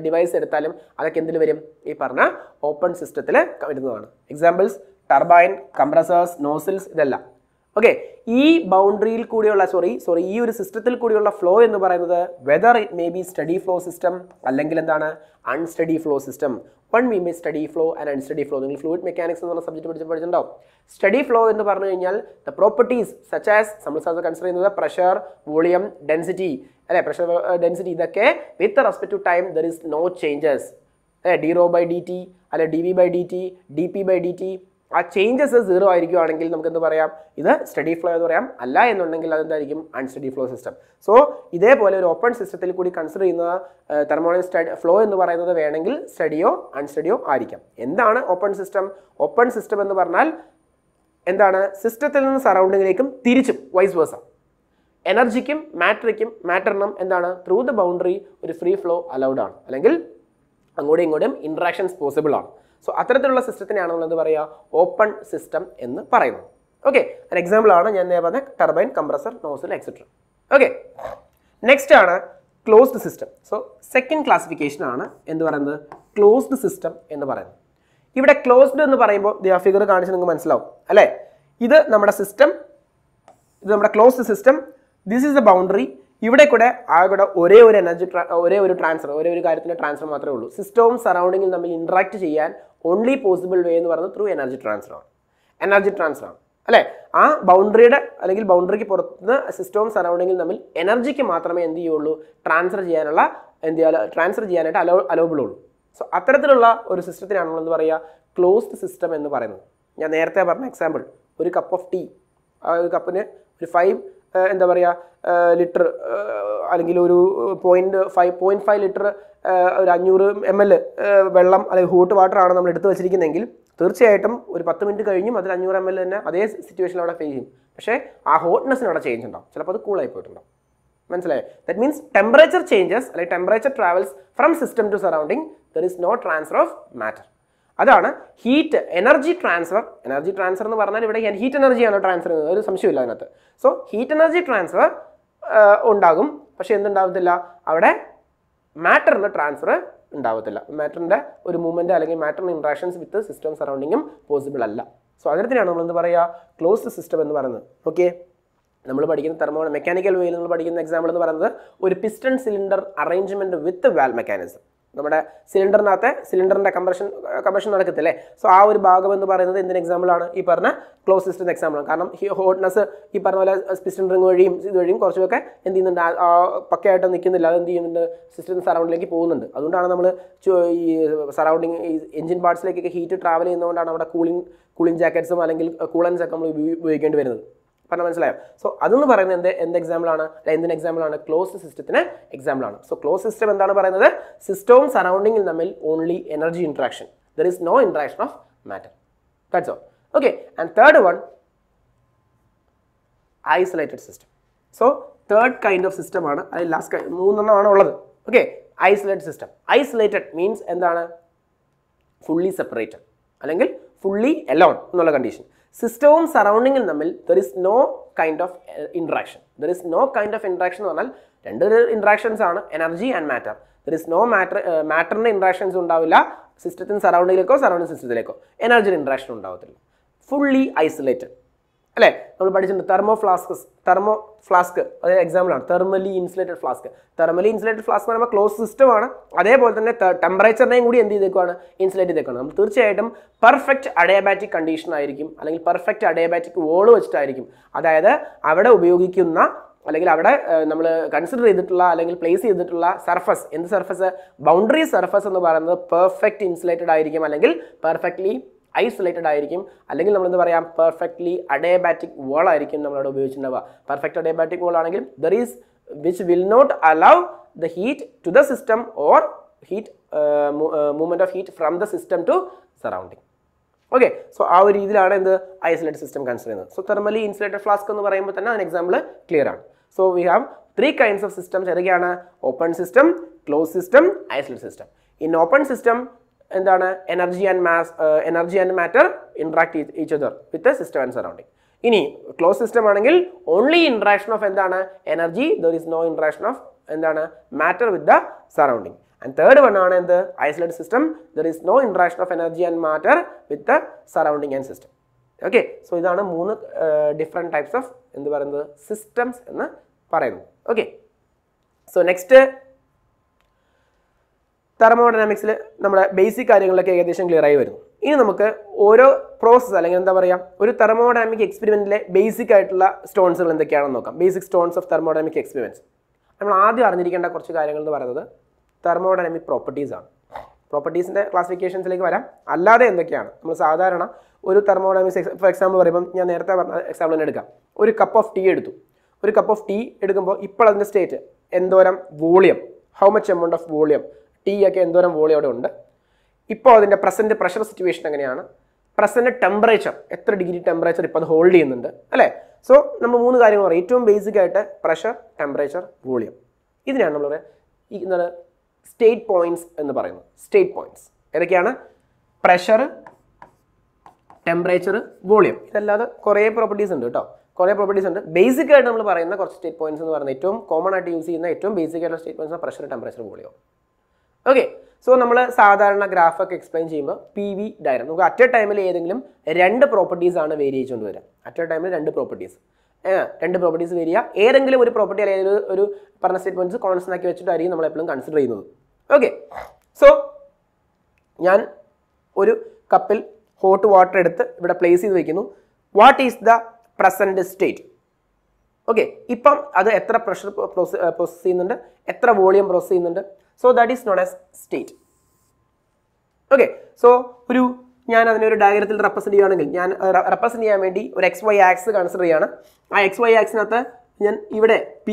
ഡിവൈസ് എടുത്താലും അതൊക്കെ എന്തിൽ വരും, ഈ പറഞ്ഞ ഓപ്പൺ സിസ്റ്റത്തിൽ വരുന്നതാണ്. എക്സാമ്പിൾസ് ടർബൈൻ, കംപ്രസേഴ്സ്, നോസിൽസ്, ഇതെല്ലാം. ഓക്കെ, ഈ ബൗണ്ടറിയിൽ കൂടിയുള്ള സോറി സോറി ഈ ഒരു സിസ്റ്റത്തിൽ കൂടിയുള്ള ഫ്ലോ എന്ന് പറയുന്നത് whether it may be steady flow system അല്ലെങ്കിൽ എന്താണ് unsteady flow system. One me may steady flow and unsteady flow. നിങ്ങൾ ഫ്ലൂയിഡ് മെക്കാനിക്സ് എന്ന് പറഞ്ഞ സബ്ജക്ട് പഠിച്ച് പഠിച്ചിട്ടുണ്ടാവും. സ്റ്റഡി ഫ്ലോ എന്ന് പറഞ്ഞു കഴിഞ്ഞാൽ ദ പ്രോപ്പർട്ടീസ് സച്ച് ആസ് നമ്മൾ സാധാരണ കൺസിഡർ ചെയ്യുന്നത് പ്രഷർ, വോളിയം, ഡെൻസിറ്റി അല്ലെ, പ്രഷർ ഡെൻസിറ്റി ഇതൊക്കെ with respect to time there is no changes അല്ലെ, D rho by D T അല്ലെ D V by D T, D P by D T. ആ changes zero ആയിരിക്കുവാണെങ്കിൽ നമുക്ക് എന്ത് പറയാം, ഇത് സ്റ്റഡി ഫ്ലോ എന്ന് പറയാം, അല്ല എന്നുണ്ടെങ്കിൽ അതെന്തായിരിക്കും അൺസ്റ്റഡി ഫ്ലോ സിസ്റ്റം. സോ ഇതേപോലെ ഒരു ഓപ്പൺ സിസ്റ്റത്തിൽ കൂടി കൺസിഡർ ചെയ്യുന്ന തെർമോഡൈനാമിക് സ്റ്റഡി ഫ്ലോ എന്ന് പറയുന്നത് വേണമെങ്കിൽ സ്റ്റഡിയോ അൺസ്റ്റഡിയോ ആയിരിക്കാം. എന്താണ് ഓപ്പൺ സിസ്റ്റം? ഓപ്പൺ സിസ്റ്റം എന്ന് പറഞ്ഞാൽ എന്താണ്, സിസ്റ്റത്തിൽ നിന്ന് സറൗണ്ടിങ്ങിലേക്കും തിരിച്ചും vice versa. energy kim matter kim matter nam endana through the boundary or free flow allowed aan allengil angode ingode interactions possible aan so athrathilulla system ne aanu endu paraya open system ennu parayunu okay an example aanu njan neyana turbine compressor nozzle etc okay next aanu closed system so second classification aanu endu parayunu closed system ennu parayunu ivide closed ennu parayumbo the figure kaanichu ninge manasilavum alle idu nammada system idu nammada closed system this is the boundary. ഇവിടെ കൂടെ ആകെ ഒരേ ഒരു energy ഒരേ ഒരു transfer ഒരേ ഒരു കാര്യത്തിലെ transfer മാത്രമേ ഉള്ളൂ സിസ്റ്റവും സറൗണ്ടിങ്ങും തമ്മിൽ ഇന്ററാക്ട് ചെയ്യാൻ ഓൺലി പോസിബിൾ വേ എന്ന് പറയുന്നത് ത്രൂ എനർജി ട്രാൻസ്ഫർ ആണ് എനർജി ട്രാൻസ്ഫർ ആണ് അല്ലേ ആ ബൗണ്ടറിയുടെ അല്ലെങ്കിൽ ബൗണ്ടറിക്ക് പുറത്തുനിന്ന് സിസ്റ്റവും സറൗണ്ടിങ്ങും തമ്മിൽ എനർജിക്ക് മാത്രമേ എന്ത് ചെയ്യുള്ളൂ ട്രാൻസ്ഫർ ചെയ്യാനുള്ള എന്ത് ട്രാൻസ്ഫർ ചെയ്യാനായിട്ട് അലോ അലോബിൾ ഉള്ളൂ സോ അത്തരത്തിലുള്ള ഒരു സിസ്റ്റത്തിനാണ് നമ്മൾ എന്ന് പറയുക ക്ലോസ്ഡ് സിസ്റ്റം എന്ന് പറയുന്നത് ഞാൻ നേരത്തെ പറഞ്ഞ എക്സാമ്പിൾ ഒരു കപ്പ് ഓഫ് ടീ ആ ഒരു കപ്പിന് ഒരു ഫൈവ് എന്താ പറയുക ലിറ്റർ അല്ലെങ്കിൽ ഒരു point five point five litre ഒരു അഞ്ഞൂറ് എം എൽ വെള്ളം അല്ലെങ്കിൽ ഹോട്ട് വാട്ടർ ആണ് നമ്മൾ എടുത്ത് വെച്ചിരിക്കുന്നതെങ്കിൽ തീർച്ചയായിട്ടും ഒരു പത്ത് മിനിറ്റ് കഴിഞ്ഞും അതിൽ അഞ്ഞൂറ് എം എൽ തന്നെ അതേ സിറ്റുവേഷൻ അവിടെ ഫേസ് ചെയ്യും പക്ഷേ ആ ഹോട്ട്നെസ്സിന് അവിടെ ചേഞ്ച് ഉണ്ടാവും ചിലപ്പോൾ അത് കൂളായി പോയിട്ടുണ്ടാവും മനസ്സിലായോ ദാറ്റ് മീൻസ് ടെമ്പറേച്ചർ ചേഞ്ചസ് അല്ലെങ്കിൽ temperature travels from system to surrounding there is no transfer of matter അതാണ് heat energy transfer energy transfer എന്ന് പറഞ്ഞാൽ ഇവിടെ ഞാൻ ഹീറ്റ് എനർജിയാണ് ട്രാൻസ്ഫർ ചെയ്യുന്നത് ഒരു സംശയമില്ല അതിനകത്ത് സോ ഹീറ്റ് എനർജി ട്രാൻസ്ഫർ ഉണ്ടാകും പക്ഷേ എന്തുണ്ടാവത്തില്ല അവിടെ മാറ്ററിന് ട്രാൻസ്ഫർ ഉണ്ടാവത്തില്ല മാറ്ററിൻ്റെ ഒരു മൂവ്മെൻറ്റ് അല്ലെങ്കിൽ മാറ്ററിൻ്റെ ഇൻട്രാക്ഷൻസ് വിത്ത് സിസ്റ്റം സറൗണ്ടിങ്ങും പോസിബിൾ അല്ല സോ അതിനകത്തിനാണ് നമ്മളെന്ത് പറയുക ക്ലോസ്ഡ് സിസ്റ്റം എന്ന് പറയുന്നത് ഓക്കെ നമ്മൾ പഠിക്കുന്ന തെർമോ മെക്കാനിക്കൽ വേയിൽ നമ്മൾ പഠിക്കുന്ന എക്സാമ്പിൾ എന്ന് പറയുന്നത് ഒരു പിസ്റ്റൺ സിലിണ്ടർ അറേഞ്ച്മെൻറ്റ് വിത്ത് വാൽ മെക്കാനിസം നമ്മുടെ സിലിണ്ടറിനകത്തെ സിലിണ്ടറിൻ്റെ കംപ്രഷൻ കംപ്രഷൻ നടക്കത്തില്ലേ സോ ആ ഒരു ഭാഗം എന്ന് പറയുന്നത് എന്തിന് എക്സാമ്പിളാണ് ഈ പറഞ്ഞ ക്ലോസ് സിസ്റ്റം എക്സാമ്പിളാണ് കാരണം ഈ ഹോട്ട്നെസ് ഈ പറഞ്ഞ പോലെ പിസ്റ്റൺ റിംഗ് വഴിയും ഇത് വഴിയും കുറച്ചുമൊക്കെ എന്ത് ചെയ്യുന്നുണ്ട് പക്കയായിട്ട് നിൽക്കുന്നില്ല അത് എന്ത് ചെയ്യുന്നുണ്ട് സിസ്റ്റം സറൗണ്ടിലേക്ക് പോകുന്നുണ്ട് അതുകൊണ്ടാണ് നമ്മൾ ഈ സറൗണ്ടിങ് ഈ എഞ്ചിൻ പാർട്സിലേക്കൊക്കെ ഹീറ്റ് ട്രാവൽ ചെയ്യുന്നതുകൊണ്ടാണ് അവിടെ കൂളിംഗ് കൂളിംഗ് ജാക്കറ്റ്സും അല്ലെങ്കിൽ കൂളൻസ് ഒക്കെ നമ്മൾ ഉപയോഗിക്കേണ്ടി വരുന്നത് പറഞ്ഞാൽ മനസ്സിലായോ സോ അതെന്ന് പറയുന്നത് എന്ത് എന്ത് എക്സാമ്പിളാണ് അല്ല എന്തിന് എക്സാമ്പിളാണ് ക്ലോസ്ഡ് സിസ്റ്റത്തിന് എക്സാമ്പിളാണ് സോ ക്ലോസ്ഡ് സിസ്റ്റം എന്താണ് പറയുന്നത് സിസ്റ്റവും സറൗണ്ടിങ്ങും തമ്മിൽ only energy interaction there is no interaction of matter that's all okay and third one isolated system so third kind of സിസ്റ്റമാണ് അതിൽ ലാസ്റ്റ് മൂന്നെണ്ണമാണ് ഉള്ളത് okay isolated system isolated means എന്താണ് ഫുള്ളി സെപ്പറേറ്റഡ് അല്ലെങ്കിൽ ഫുള്ളി അലോൺ എന്നുള്ള condition സിസ്റ്റവും സറൗണ്ടിങ്ങും തമ്മിൽ there is no kind of interaction there is no kind of interaction എന്ന് പറഞ്ഞാൽ രണ്ട് ഇൻട്രാക്ഷൻസ് ആണ് energy and matter there is no matter മാറ്ററിൻ്റെ interactions ഉണ്ടാവില്ല സിസ്റ്റത്തിന് സറൗണ്ടിങ്ങിലേക്കോ സറൗണ്ടിങ് സിസ്റ്റത്തിലേക്കോ എനർജിയുടെ ഇൻട്രാക്ഷൻ ഉണ്ടാവത്തില്ല ഫുള്ളി ഐസൊലേറ്റഡ് അല്ലേ നമ്മൾ പഠിച്ചിട്ടുണ്ട് തെർമോ ഫ്ലാസ്ക് തെർമോ ഫ്ലാസ്ക് അതായത് എക്സാമ്പിളാണ് thermally insulated flask thermally insulated flask എന്ന് പറയുമ്പോൾ ക്ലോസ് സിസ്റ്റമാണ് അതേപോലെ തന്നെ ടെമ്പറേച്ചറിനെയും കൂടി എന്ത് ചെയ്തേക്കുവാണ് ഇൻസുലേറ്റ് ചെയ്തേക്കുവാണ് നമ്മൾ തീർച്ചയായിട്ടും പെർഫെക്റ്റ് അഡയോബാറ്റിക് കണ്ടീഷൻ ആയിരിക്കും അല്ലെങ്കിൽ പെർഫെക്റ്റ് അഡയോബാറ്റിക് വോൾ വെച്ചിട്ടായിരിക്കും അതായത് അവിടെ ഉപയോഗിക്കുന്ന അല്ലെങ്കിൽ അവിടെ നമ്മൾ കൺസിഡർ ചെയ്തിട്ടുള്ള അല്ലെങ്കിൽ പ്ലേസ് ചെയ്തിട്ടുള്ള സർഫസ് എന്ത് സർഫസ് ബൗണ്ടറി സർഫസ് എന്ന് പറയുന്നത് പെർഫെക്റ്റ് ഇൻസുലേറ്റഡ് ആയിരിക്കും അല്ലെങ്കിൽ പെർഫെക്റ്റ്ലി ഐസൊലേറ്റഡ് ആയിരിക്കും അല്ലെങ്കിൽ നമ്മളെന്ത് പറയാം പെർഫെക്റ്റ്ലി അഡയോബാറ്റിക് വോൾ ആയിരിക്കും നമ്മളവിടെ ഉപയോഗിച്ചിട്ടുണ്ടാവുക പെർഫെക്റ്റ് അഡയോബാറ്റിക് വോൾ ആണെങ്കിൽ there is which will not allow the heat to the system or heat movement of heat from the system to surrounding okay so ആ ഒരു രീതിയിലാണ് എന്ത് ഐസൊലേറ്റഡ് സിസ്റ്റം കൺസിഡർ ചെയ്യുന്നത് so thermally insulated flask എന്ന് പറയുമ്പോൾ തന്നെ അതിന് എക്സാമ്പിൾ ക്ലിയർ ആണ് so we have three kinds of systems ഏതൊക്കെയാണ് open system close system isolated system in open system എന്താണ് energy and mass energy and matter interact each other with system and surrounding ഇനി close system ആണെങ്കിൽ only interaction of എന്താണ് energy there is no interaction of എന്താണ് matter with the surrounding and third one ആണ് എന്ത് isolated system there is no interaction of energy and matter with the surrounding and system okay so ഇതാണ് മൂന്ന് different types of എന്ത് പറയുന്നത് systems എന്ന് പറയുന്നത് okay so next തെർമോഡൈനാമിക്സിൽ നമ്മുടെ basic കാര്യങ്ങളിലൊക്കെ ഏകദേശം ക്ലിയർ ആയി വരുന്നു ഇനി നമുക്ക് ഓരോ പ്രോസസ്സ് അല്ലെങ്കിൽ എന്താ പറയുക ഒരു തെർമോഡൈനാമിക് എക്സ്പെരിമെൻറ്റിലെ ബേസിക് ആയിട്ടുള്ള സ്റ്റോൺസുകൾ എന്തൊക്കെയാണെന്ന് നോക്കാം basic stones of thermodynamic experiments നമ്മൾ ആദ്യം അറിഞ്ഞിരിക്കേണ്ട കുറച്ച് കാര്യങ്ങൾ എന്ന് പറയുന്നത് തെർമോഡൈനാമിക് പ്രോപ്പർട്ടീസാണ് പ്രോപ്പർട്ടീസിൻ്റെ ക്ലാസിഫിക്കേഷൻസിലേക്ക് വരാം അല്ലാതെ എന്തൊക്കെയാണ് നമ്മൾ സാധാരണ ഒരു തെർമോഡൈനാമിക്സ് ഫോർ എക്സാമ്പിൾ പറയുമ്പം ഞാൻ നേരത്തെ പറഞ്ഞ എക്സാമ്പിൾ തന്നെ എടുക്കാം ഒരു കപ്പ് ഓഫ് ടീ എടുത്തു ഒരു കപ്പ് ഓഫ് ടീ എടുക്കുമ്പോൾ ഇപ്പോൾ അതിൻ്റെ സ്റ്റേറ്റ് എന്തോരം volume how much amount of volume tea ഒക്കെ എന്തോരം വോളിയം അവിടെ ഉണ്ട് ഇപ്പോൾ അതിൻ്റെ പ്രസൻറ്റ് പ്രഷർ സിറ്റുവേഷൻ എങ്ങനെയാണ് പ്രസൻറ്റ് ടെമ്പറേച്ചർ എത്ര ഡിഗ്രി ടെമ്പറേച്ചർ ഇപ്പോൾ അത് ഹോൾഡ് ചെയ്യുന്നുണ്ട് അല്ലേ So, we have three basic pressure, temperature, volume. This is the state points. State points. Pressure, temperature, volume. These are the properties. Correct properties under basic item state points in the common at use in the basic state points of pressure, temperature, volume. Okay, so we will graph explain P V diagram. At a time, two properties are varied. At a time, two properties. Two properties vary. One property or state points constant consider. Okay, so I will cup of hot water place it. What is the present state? Okay, now that is how pressure process and how volume process, so that is known as state. Okay, so I will represent the xy axis. I xy axis here P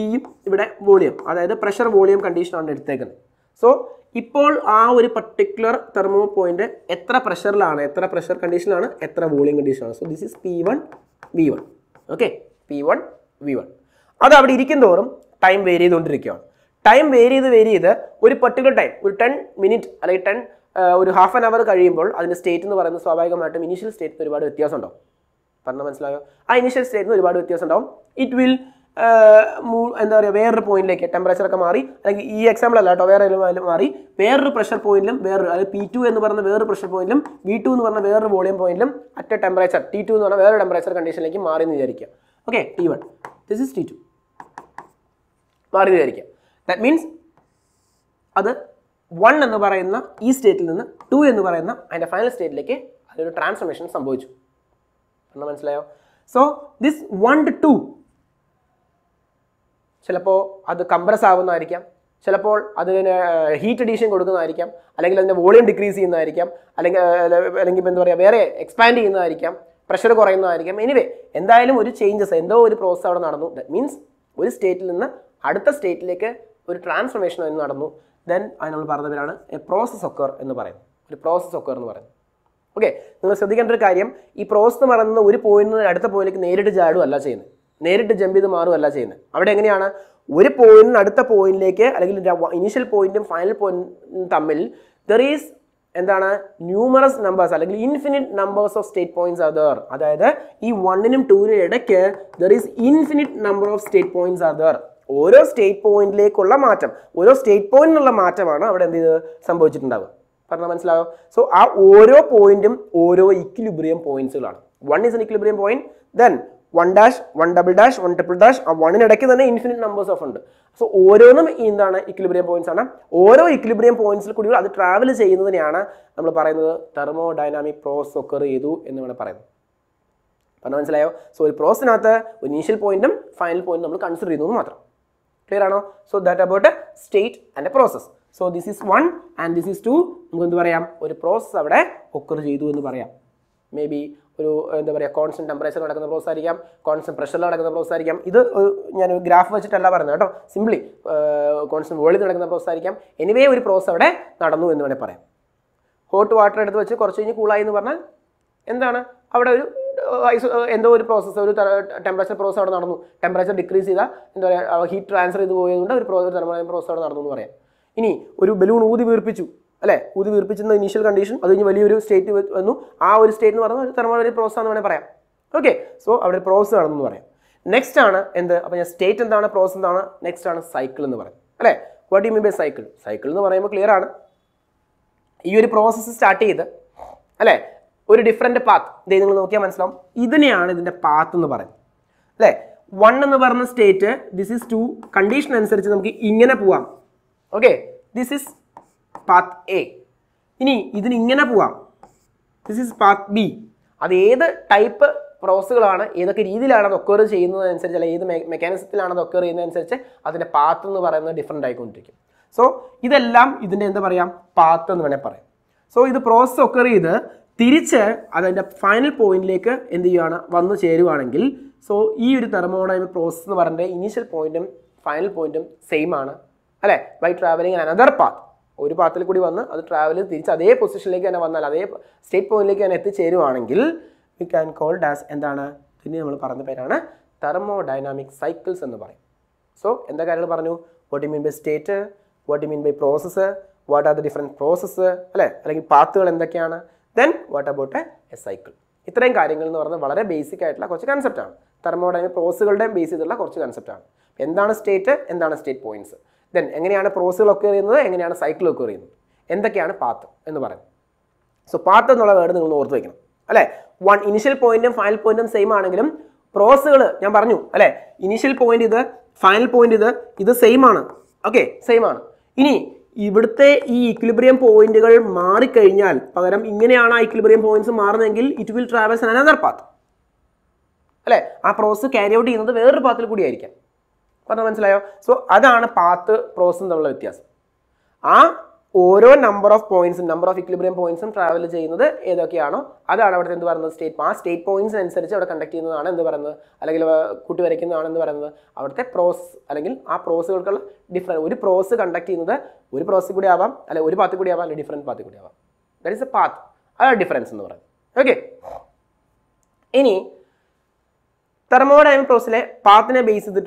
here volume, that is pressure volume condition. So now that particular thermo point how pressure, how pressure condition, how volume condition. So this is P one V one. Okay, P one V one. That is time varies. Time varies varies one particular time, ten minutes or ten, uh, half an hour the state the initial state. The initial state it will uh, move and the point like temperature like e example where pressure point P two and where pressure point V two and where volume point at a temperature T two and where temperature condition like maari. Okay, T one, this is T two maari. That means other one and the E state two and the final state like a transformation. So this one to two Chalapo, other compress Avanaricam, Chalapol, other heat addition go to the Naricam, Alanga volume decrease in the Aricam, Alanga expanding in the Aricam, pressure go in the Aricam. Anyway, and the island would change the sendo with process out of that means with state in the other state like a transformation in Narno, then I know a process occur in the Baran. The process occur in the Baran. Okay, now the second carrium, E process the Marano, we point at the point near to Jadu alla chain. Narrated Jambi the Maru Alla Chain. Avadangana, we point at the point like initial point and final point in Tamil. There is numerous numbers, infinite numbers of state points are there. That is, E one and M two there is infinite number of state points are there. One state point like Matam. One state point la Matamana, Sambojitanda. So, our Oro point, Oro equilibrium points. One is an equilibrium point, then one dash, one double dash, one triple dash, and one in a decade and infinite numbers of under. So, over in the equilibrium points, over equilibrium points could you rather travel is in the Niana, Namparan, thermodynamic process occur in the Namparan. Pananslayo, so the process another initial point, final point number considered in the matter. Clear enough? So, that about a state and a process. So, this is one and this is two. Or process occurs in the Varia. Maybe constant temperature constant pressure this graph simply constant volume anyway we process hot water eduthu vechu korchu kini cool aayinu parnal endana avade oru process temperature process temperature decrease heat transfer process balloon If you have the initial condition, that is the state. That state is thermodynamic process. Okay, so that is the process. Next, the state is the process. Next, the cycle. What do you mean by cycle? Cycle is clear. This process is started. A different path. This is the path. One state, this is two. Condition answer. Okay, this is path A. This is path B. That is the type of process that is occurs in the mechanism that is path different. So, this is the path. So, this process occurs in the final point. So, this thermodynamic process the initial point and final point same by traveling another path. One path could be one, travel is the position like another state point like an ethicary. We can call it as and then thermodynamic cycles. So, what do you mean by state? What do you mean by process? What are the different processes? Then, what about a cycle? This is a very basic concept. Thermodynamic process is a basic concept. What is state and state points? Then, what is the process and what is the cycle? What is the path? So, path is the word. One initial point and final point same process. Initial point is final point is same. Okay, same. Ini ivrte equilibrium point equilibrium points it will traverse another path. A process carry out in the path. So that is path process. Oro number of points, number of equilibrium points and travel is the state path, state points and search out conduct in the Kutuakan process, a process different process conducting the process could have a path could have a different path could have. That is the path. Other difference in the world. Okay. Any thermodynamic process path base is the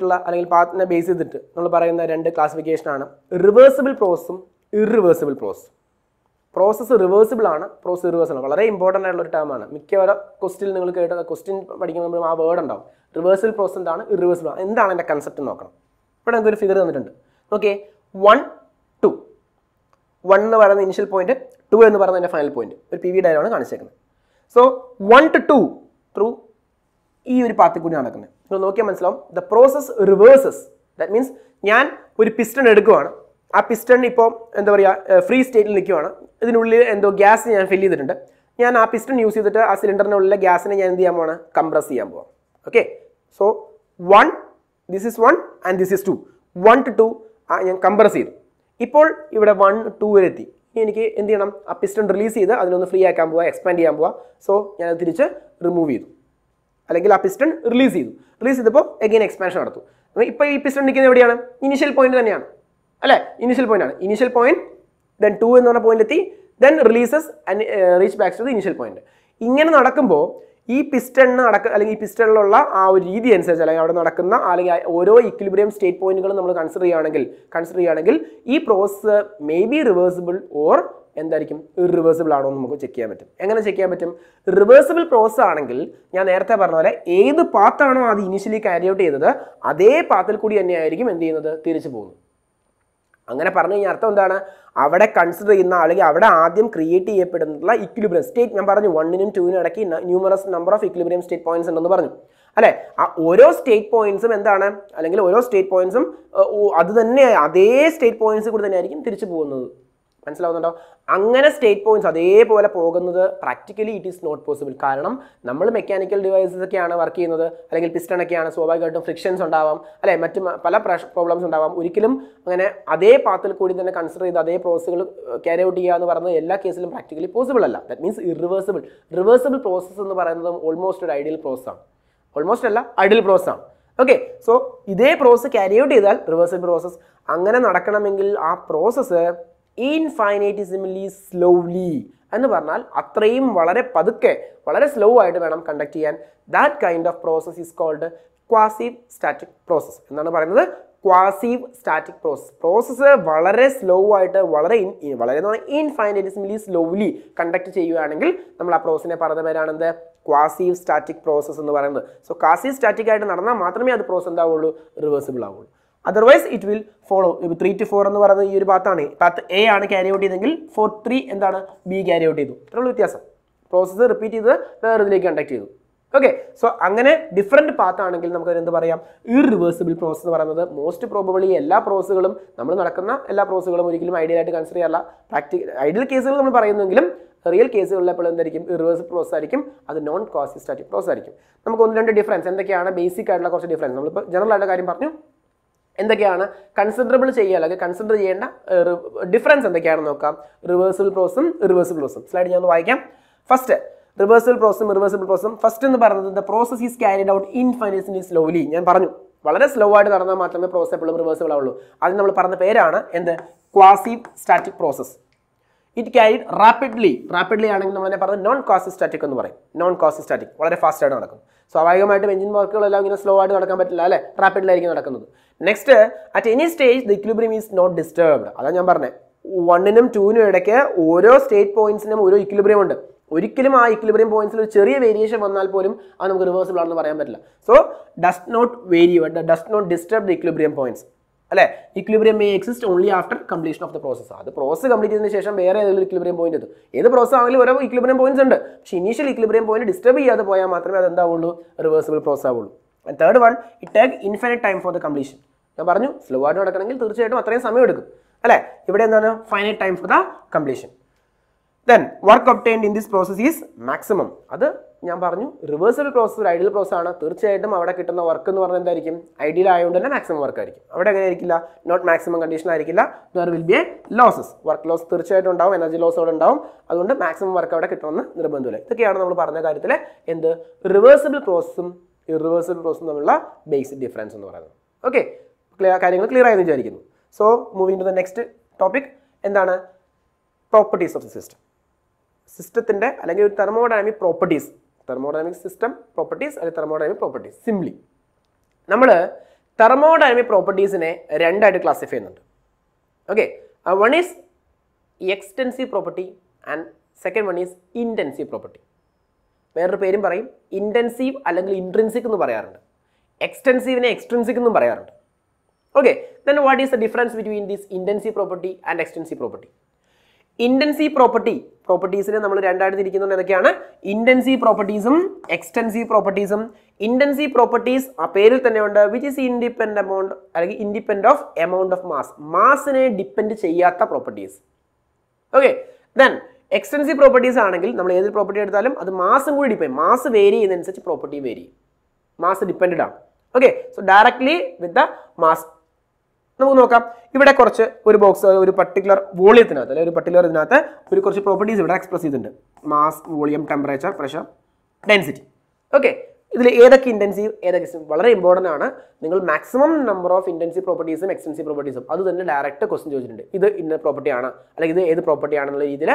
path base is the classification reversible process. Irreversible process. Process is reversible, process is reversible. Very important term. Question question word reversible process and irreversible. What is the concept? But I figure okay, one, two. One is the initial point, two is the final point. P V diagram. So one to two through this path. The process reverses. That means I have a piston. A piston is in free state. This gas is filled. I piston use the cylinder gas and compress. Okay. So, one, this is one and this is two. one to two, I compress. Now, one to two. I piston release it, free expand. So, I remove it. I piston release it. Release it again expansion. Now, piston is initial point. Initial point, initial point, then two and point, then releases and uh, reach back to the initial point. Ingane nadakkumbo ee piston nadakku allengi piston ulla aa oru reethi anusarichu allengi avade nadakkunna allengi oro equilibrium state points nammal consider cheyanengil consider cheyanengil ee process may be reversible or endarikkum irreversible aanu namukku check cheyan pattum. Engane check cheyan pattum? Reversible process aanengil njan nerathe parna pole edu path aanu adu initially carry out cheyidathu adhe pathil koodi enna aayirikkum endu cheynathu thirichu povunu. Angana parna yartham dana, avada consider in Nalagi, avada adim create a equilibrium state number one in two in Araki, numerous number of equilibrium state points and on the burn. Oro state points and dana, Alangal Oro state points, other than they state points good than Arikin, Tirichipunu. Angana state points are they pola pogan, practically it is not possible. Karanam, number mechanical devices, the can work in the like piston, a can, so I got frictions on Davam, a pala problems on Davam, Uricum, and a day path could then consider the day process carry out the Varna case practically possible. That means irreversible. Reversible process on the Varanam almost an ideal process. Almost ideal process. Okay, so this process carry out is reversible process. Angana Narakanamingil are process. Infinitesimally slowly and varnal atrayum valare padukke valare slow aayittu venam conduct cheyan. That kind of process is called quasi static process ennaanu parayunnathu quasi static process process valare slow aayittu valare valare enna infinitesimally slowly conduct cheyuvaanengil nammal aa process ne parana peranende quasi static process ennu parayunnathu. So quasi static aayittu nadanna maatrame adu process endavullu reversible aavullu. Otherwise, it will follow. If three to four and the path, path A and carry out the four, three and B carry out the process repeat the conduct. Okay, so different path irreversible process. Most probably all processes all processes ideal to consider ideal cases real cases irreversible process that is non quasi static process. We have two difference basic difference. General in the Gana, considerable Chayalaga, consider Yena uh, difference in the Gananoka, reversible process, reversible process. Slide on the Y C A M. First, reversible process, reversible process. First in the Barana, the process is carried out infinitely slowly. And Paranu, Valera slow at the Rana process, reversible. That's the Parana Perana and the quasi static process. it carried rapidly rapidly ആണെങ്കിൽ നമ്മൾ പറയുന്നത് non causastatic എന്ന് പറയും. Non causastatic വളരെ fast ആയിട്ട് നടക്കും. സ്വാഭാവികമായിട്ടും engine വർക്കുകൾ എല്ലാം ഇങ്ങനെ സ്ലോ ആയിട്ട് നടക്കാൻ പറ്റില്ല അല്ലേ, റാപ്പിഡ്ലി ആയിരിക്കും നടക്കുന്നത്. Next at any stage the equilibrium is not disturbed. അതാ ഞാൻ പറഞ്ഞേ ഒന്നിനും രണ്ടിനും ഇടയ്ക്ക് ഓരോ സ്റ്റേറ്റ് പോയിന്റ്സിനും ഓരോ equilibrium ഉണ്ട്. ഒരിക്കലും ആ equilibrium pointsൽ ഒരു ചെറിയ വേരിയേഷൻ വന്നാൽ പോലും അത് നമുക്ക് റിവേഴ്സിബിൾ ആണെന്ന് പറയാൻ പറ്റില്ല. So does not vary or does not disturb the equilibrium points. അല്ലേ, equilibrium may exist only after completion of the process. അത് പ്രോസസ് കംപ്ലീറ്റ് ചെയ്തതിനു ശേഷം വേറെ ഏതെങ്കിലും equilibrium point എത്തും. ഏത് പ്രോസസ് ആണെങ്കിലും ഓരോ equilibrium points ഉണ്ട്. പക്ഷേ ഇനീഷ്യൽ equilibrium point ഡിസ്റ്റർബ് ചെയ്യാതെ പോയാൽ മാത്രമേ അത് എന്താവുള്ളൂ, റിവേഴ്സിബിൾ പ്രോസസ് ആവുള്ളൂ. And third one, it take infinite time for the completion. ഞാൻ പറഞ്ഞു സ്ലോ ആയിട്ട് നടക്കണമെങ്കിൽ തീർച്ചയായിട്ടും അത്രയും സമയം എടുക്കും അല്ലേ. ഇവിടെ എന്താണ്, finite time for the completion. Then work obtained in this process is maximum. അത് ഞാൻ പറഞ്ഞു റിവേഴ്സിബിൾ പ്രോസസ് ഒരു ഐഡിയൽ പ്രോസസ് ആണ്. തീർച്ചയായിട്ടും അവിടെ കിട്ടുന്ന വർക്ക് എന്ന് പറഞ്ഞാൽ എന്തായിരിക്കും, ഐഡിയൽ ആയതുകൊണ്ട് തന്നെ മാക്സിമം വർക്ക് ആയിരിക്കും. അവിടെ അങ്ങനെ ആയിരിക്കില്ല, നോട്ട് മാക്സിമം കണ്ടീഷൻ ആയിരിക്കില്ല. There will be a losses, work loss തീർച്ചയായിട്ടും ഉണ്ടാവും, എനർജി ലോസ് അവിടെ ഉണ്ടാവും. അതുകൊണ്ട് മാക്സിമം വർക്ക് അവിടെ കിട്ടണമെന്ന് നിർബന്ധമില്ല. ഇതൊക്കെയാണ് നമ്മൾ പറഞ്ഞ കാര്യത്തിലെ എന്ത്, റിവേഴ്സിബിൾ പ്രോസസ്സും ഇറിവേഴ്സിബിൾ പ്രോസസ്സും തമ്മിലുള്ള ബേസിക് ഡിഫറൻസ് എന്ന് പറയുന്നത്. ഓക്കെ, കാര്യങ്ങൾ ക്ലിയർ ആയെന്ന് വിചാരിക്കുന്നു. So moving to the next topic, എന്താണ് പ്രോപ്പർട്ടീസ് ഓഫ് ദി സിസ്റ്റം. സിസ്റ്റത്തിൻ്റെ അല്ലെങ്കിൽ ഒരു thermodynamic properties, thermodynamic system properties അല്ലെങ്കിൽ തെർമോഡൈനാമിക് പ്രോപ്പർട്ടീസ്. സിംപ്ലി നമ്മൾ തെർമോഡൈനാമിക് പ്രോപ്പർട്ടീസിനെ രണ്ടായിട്ട് ക്ലാസിഫൈ ചെയ്യുന്നുണ്ട്. Okay, one is extensive property and second one is intensive property. വേറൊരു പേരും പറയും, ഇൻറ്റൻസീവ് അല്ലെങ്കിൽ ഇൻട്രിൻസിക് എന്ന് പറയാറുണ്ട്, എക്സ്റ്റെൻസീവിനെ എക്സ്ട്രിൻസിക് എന്നും പറയാറുണ്ട്. Okay, then what is the difference between this intensive property and extensive property. Intensive property പ്രോപ്പർട്ടീസിനെ നമ്മൾ രണ്ടായിട്ട് തിരിക്കുന്നുണ്ട്. എന്തൊക്കെയാണ്, ഇൻറ്റൻസീവ് പ്രോപ്പർട്ടീസും എക്സ്റ്റൻസീവ് പ്രോപ്പർട്ടീസും. ഇൻറ്റൻസീവ് പ്രോപ്പർട്ടീസ് ആ പേരിൽ തന്നെ ഉണ്ട്, വിച്ച് ഈസ് ഇൻഡിപെൻഡ് എമൗണ്ട് അല്ലെങ്കിൽ ഇൻഡിപെൻഡ് ഓഫ് എമൗണ്ട് ഓഫ് മാസ്, മാസിനെ ഡിപ്പെൻഡ് ചെയ്യാത്ത properties. Okay, then extensive properties ആണെങ്കിൽ നമ്മൾ ഏത് പ്രോപ്പർട്ടി എടുത്താലും അത് മാസും കൂടി ഡിപ്പെൻഡ്, മാസ് വേരി ചെയ്യുന്നതനുസരിച്ച് പ്രോപ്പർട്ടി വേരി, മാസ് ഡിപ്പെൻഡ് ആണ്. Okay, so directly with the mass. നമുക്ക് നോക്കാം, ഇവിടെ കുറച്ച് ഒരു ബോക്സ് ഒരു പർട്ടിക്കുലർ വോളിയത്തിനകത്ത് അല്ലെങ്കിൽ ഒരു പർട്ടിക്കുലർ ഇതിനകത്ത് ഒരു കുറച്ച് പ്രോപ്പർട്ടീസ് ഇവിടെ എക്സ്പ്രസ് ചെയ്തിട്ടുണ്ട്, mass, volume, temperature, pressure, density. Okay, ഇതിൽ ഏതൊക്കെ ഇൻറ്റൻസീവ് ഏതൊക്കെ വളരെ ഇമ്പോർട്ടൻ്റ് ആണ്. നിങ്ങൾ മാക്സിമം നമ്പർ ഓഫ് ഇൻറ്റൻസീവ് പ്രോപ്പർട്ടീസും എക്സ്റ്റൻസീവ് പ്രോപ്പർട്ടീസും അത് തന്നെ ഡയറക്റ്റ് ക്വസ്റ്റ്യൻ ചോദിച്ചിട്ടുണ്ട്, ഇത് ഇന്ന പ്രോപ്പർട്ടിയാണ് അല്ലെങ്കിൽ ഇത് ഏത് പ്രോപ്പർട്ടി ആണെന്നുള്ള രീതിയിൽ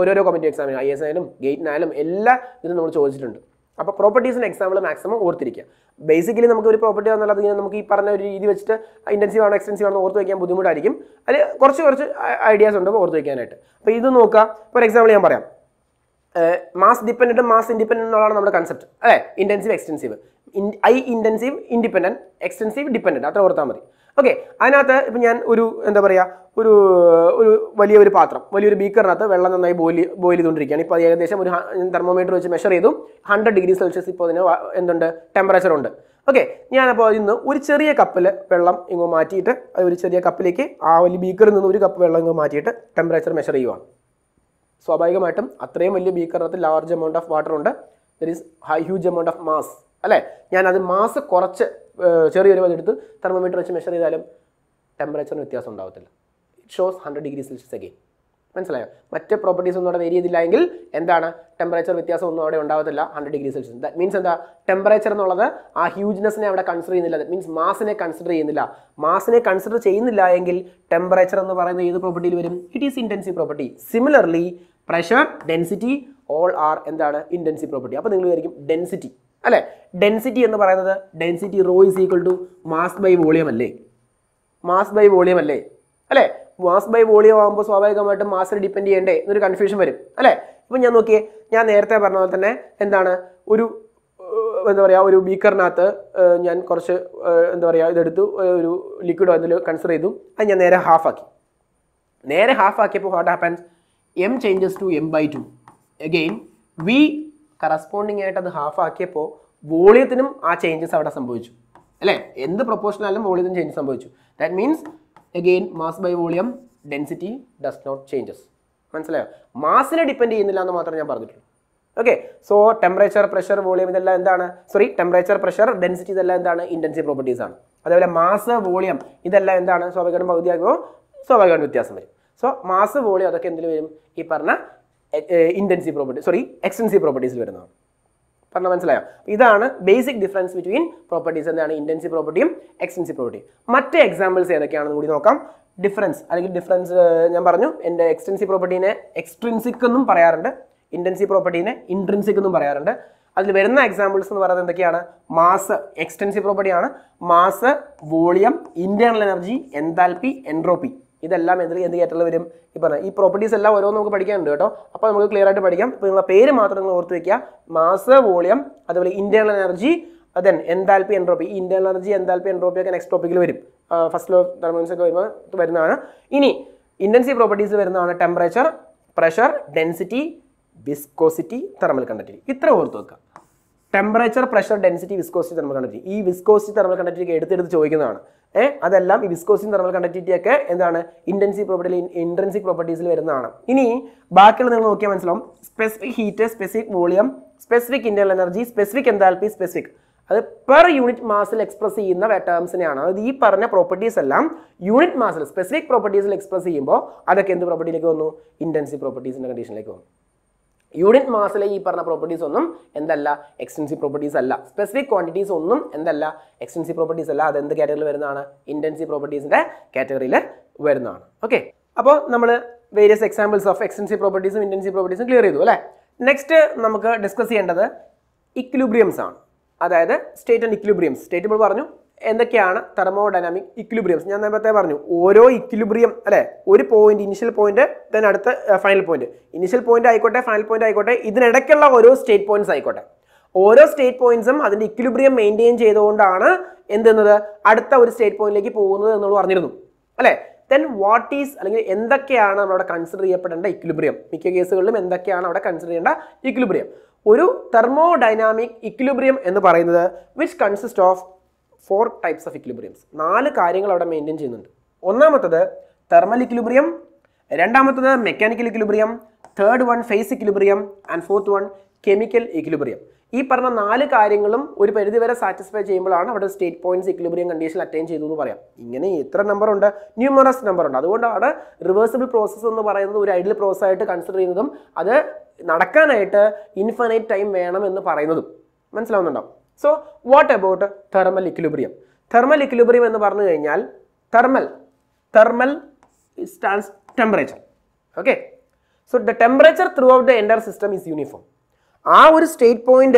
ഓരോരോ കോമ്പറ്റേറ്റീവ് എക്സാമിനും ഐ എസ് ആയാലും ഗേറ്റിനായാലും എല്ലാ ഇതും നമ്മൾ ചോദിച്ചിട്ടുണ്ട്. അപ്പോൾ പ്രോപ്പർട്ടീസിന് എക്സാമ്പിൾ മാക്സിമം ഓർത്തിരിക്കുക. ബേസിക്കലി നമുക്ക് ഒരു പ്രോപ്പർട്ടി വന്നാൽ അത് നമുക്ക് ഈ പറഞ്ഞ ഒരു രീതി വെച്ചിട്ട് ഇൻറ്റൻസീവ് ആണോ എക്സ്റ്റൻസീവ് ആണോ ഓർത്ത് വയ്ക്കാൻ ബുദ്ധിമുട്ടായിരിക്കും. അതിൽ കുറച്ച് കുറച്ച് ഐഡിയാസ് ഉണ്ട് ഓർത്ത് വയ്ക്കാനായിട്ട്. അപ്പോൾ ഇത് നോക്കുക, ഫോർ എക്സാമ്പിൾ ഞാൻ പറയാം, മാസ് ഡിപ്പെൻഡൻറ്റും മാസ് ഇൻഡിപെൻഡൻറ്റ് എന്നുള്ളതാണ് നമ്മുടെ കൺസെപ്റ്റ് അല്ലേ, intensive extensive. I intensive independent, extensive dependent, അത്ര ഓർത്താൽ മതി. ഓക്കെ, അതിനകത്ത് ഇപ്പം ഞാൻ ഒരു എന്താ പറയുക ഒരു ഒരു വലിയ ഒരു പാത്രം വലിയൊരു ബീക്കറിനകത്ത് വെള്ളം നന്നായി ബോയിൽ ബോയിൽ ചെയ്തുകൊണ്ടിരിക്കുകയാണ്. ഇപ്പോൾ ഏകദേശം ഒരു തെർമോമീറ്റർ വെച്ച് മെഷർ ചെയ്തു, ഹൺഡ്രഡ് ഡിഗ്രി സെൽഷ്യസ് ഇപ്പോൾ അതിന് എന്തുണ്ട്, ടെമ്പറേച്ചർ ഉണ്ട്. ഓക്കെ, ഞാനപ്പോൾ ഇന്ന് ഒരു ചെറിയ കപ്പിൽ വെള്ളം ഇങ്ങോ മാറ്റിയിട്ട് ഒരു ചെറിയ കപ്പിലേക്ക് ആ വലിയ ബീക്കറിൽ നിന്ന് ഒരു കപ്പ് വെള്ളം ഇങ്ങോ മാറ്റിയിട്ട് ടെമ്പറേച്ചർ മെഷർ ചെയ്യുവാണ്. സ്വാഭാവികമായിട്ടും അത്രയും വലിയ ബീക്കറിനകത്ത് ലാർജ് എമൗണ്ട് ഓഫ് വാട്ടർ ഉണ്ട്, there is high huge amount of mass അല്ലേ. ഞാനത് മാസ് കുറച്ച് ചെറിയൊരു വതെടുത്ത് തെർമോമീറ്റർ വെച്ച് മെഷർ ചെയ്താലും ടെമ്പറേച്ചറിന് വ്യത്യാസം ഉണ്ടാകത്തില്ല. It shows hundred degree Celsius again. മനസ്സിലായോ, മറ്റ് പ്രോപ്പർട്ടീസ് ഒന്നും അവിടെ വേരി ചെയ്തില്ലെങ്കിൽ എന്താണ്, ടെമ്പറേച്ചർ വ്യത്യാസം ഒന്നും അവിടെ ഉണ്ടാകത്തില്ല, hundred degree Celsius. That means എന്താ, ടെമ്പറേച്ചർ എന്നുള്ളത് ആ ഹ്യൂജ്നെസ്സിനെ അവിടെ കൺസിഡർ ചെയ്യുന്നില്ല, ദാറ്റ് മീൻസ് മാസിനെ കൺസിഡർ ചെയ്യുന്നില്ല. മാസിനെ കൺസിഡർ ചെയ്യുന്നില്ല എങ്കിൽ ടെമ്പറേച്ചർ എന്ന് പറയുന്ന ഏത് പ്രോപ്പർട്ടിയിൽ വരും, it is intensive property. Similarly pressure, density all are എന്താണ്, ഇൻറ്റൻസീവ് പ്രോപ്പർട്ടി. അപ്പോൾ നിങ്ങൾ വിചാരിക്കും ഡെൻസിറ്റി അല്ലേ, ഡെൻസിറ്റി എന്ന് പറയുന്നത് density rho is equal to mass by volume അല്ലേ, മാസ് ബൈ വോളിയം അല്ലേ അല്ലേ മാസ് ബൈ വോളിയം ആകുമ്പോൾ സ്വാഭാവികമായിട്ടും മാസിനെ ഡിപ്പെൻഡ് ചെയ്യണ്ടേ എന്നൊരു കൺഫ്യൂഷൻ വരും അല്ലേ. ഇപ്പം ഞാൻ നോക്കിയേ, ഞാൻ നേരത്തെ പറഞ്ഞ പോലെ തന്നെ എന്താണ് ഒരു എന്താ പറയുക ഒരു ബീക്കറിനകത്ത് ഞാൻ കുറച്ച് എന്താ പറയുക ഇതെടുത്തു ഒരു ലിക്വിഡോ എന്തെങ്കിലും കൺസിഡർ ചെയ്തു, അത് ഞാൻ നേരെ ഹാഫാക്കി. നേരെ ഹാഫാക്കിയപ്പോൾ what happens, M changes to M by two. Again V corresponding ആയിട്ട് അത് ഹാഫ് ആക്കിയപ്പോൾ വോളിയത്തിനും ആ ചേഞ്ചസ് അവിടെ സംഭവിച്ചു അല്ലേ. എന്ത് പ്രൊപ്പോർഷനാലും വോളിയത്തിന് ചേഞ്ച് സംഭവിച്ചു. That means again mass by volume, density does not changes. മനസ്സിലായോ, മാസിനെ ഡിപ്പെൻഡ് ചെയ്യുന്നില്ല എന്ന് മാത്രമേ ഞാൻ പറഞ്ഞിട്ടുള്ളൂ. Okay, so temperature, pressure, volume ഇതെല്ലാം എന്താണ്, സോറി ടെമ്പറേച്ചർ, പ്രഷർ, ഡെൻസിറ്റി ഇതെല്ലാം എന്താണ്, ഇൻറ്റൻസീവ് പ്രോപ്പർട്ടീസ് ആണ്. അതേപോലെ മാസ്, വോളിയം ഇതെല്ലാം എന്താണ്, സ്വാഭാവികമായിട്ടും പകുതിയാകുമ്പോൾ സ്വാഭാവികമായിട്ടും വ്യത്യാസം വരും. സോ മാസ്, വോളിയം അതൊക്കെ എന്തിൽ വരും, ഈ പറഞ്ഞ ഇൻറ്റൻസീവ് പ്രോപ്പർട്ടി സോറി എക്സ്റ്റൻസീവ് പ്രോപ്പർട്ടീസിൽ വരുന്നതാണ്. പറഞ്ഞാൽ മനസ്സിലായോ, ഇതാണ് ബേസിക് ഡിഫറൻസ് ബിറ്റ്വീൻ പ്രോപ്പർട്ടീസ്, എന്താണ് ഇൻറ്റൻസീവ് പ്രോപ്പർട്ടിയും എക്സ്റ്റൻസീവ് പ്രോപ്പർട്ടിയും. മറ്റ് എക്സാമ്പിൾസ് ഏതൊക്കെയാണെന്ന് കൂടി നോക്കാം. difference. Allegedly difference. Nambarno and the extensive property in extrinsic number, intensive property in intrinsic number. Other examples of the mass, extensive property, mass, volume, internal energy, enthalpy, entropy. This is the property. properties are clear. Mass, volume, internal energy, then enthalpy, entropy. Internal energy, enthalpy, entropy are next topic. First law of thermodynamics. Intensive properties are temperature, pressure, density, viscosity, thermal conductivity. This temperature, pressure, density, viscosity, thermal conductivity. This viscosity, thermal conductivity is the Eh, that is the viscosity and thermal conductivity is intensive property, intrinsic properties. Now, specific heat, specific volume, specific internal energy, specific enthalpy, specific. That is per unit mass express in the terms. These properties are unit mass, specific properties express in the property, intensive properties in the condition. Unit mass is properties and extensive properties. Specific quantities and extensive properties are in the category. Intensive properties in the category. Okay. Now, we various examples of extensive properties and intensive properties. Clear. Next, we will discuss the equilibriums. That is state and equilibriums. State is the thermodynamic equilibriums. I will tell you, equilibrium one point, initial point, then final point. Initial point, final point, this is state points. One state points maintain equilibrium maintained the state point. Then what is considered equilibrium? Considered equilibrium. Thermodynamic equilibrium which consists of four types of equilibriums. Four കാര്യങ്ങൾ maintain ചെയ്യുന്നുണ്ട്. ഒന്നാമത്തേത് thermal equilibrium, രണ്ടാമത്തേത് mechanical equilibrium, third one phase equilibrium and fourth one chemical equilibrium. ഈ പറഞ്ഞ നാല് കാര്യങ്ങളും ഒരു പരിധി വരെ satisfy ചെയ്യുമ്പോഴാണ് അവിടെ state points equilibrium condition attain ചെയ്തു എന്ന് പറയാം. ഇങ്ങനെ എത്ര നമ്പർ ഉണ്ട്? numerous number ഉണ്ട്. അതുകൊണ്ടാണ് reversible process എന്ന് പറയുന്നത് ഒരു ideal process ആയിട്ട് consider ചെയ്യുന്നതും അത് നടക്കാനായിട്ട് infinite time വേണം എന്ന് പറയുന്നതും. മനസ്സിലാവുന്നുണ്ടോ? So, what about thermal equilibrium? Thermal equilibrium ennu parnu kayinjal thermal thermal stands temperature. Okay. So the temperature throughout the entire system is uniform. Aa oru state point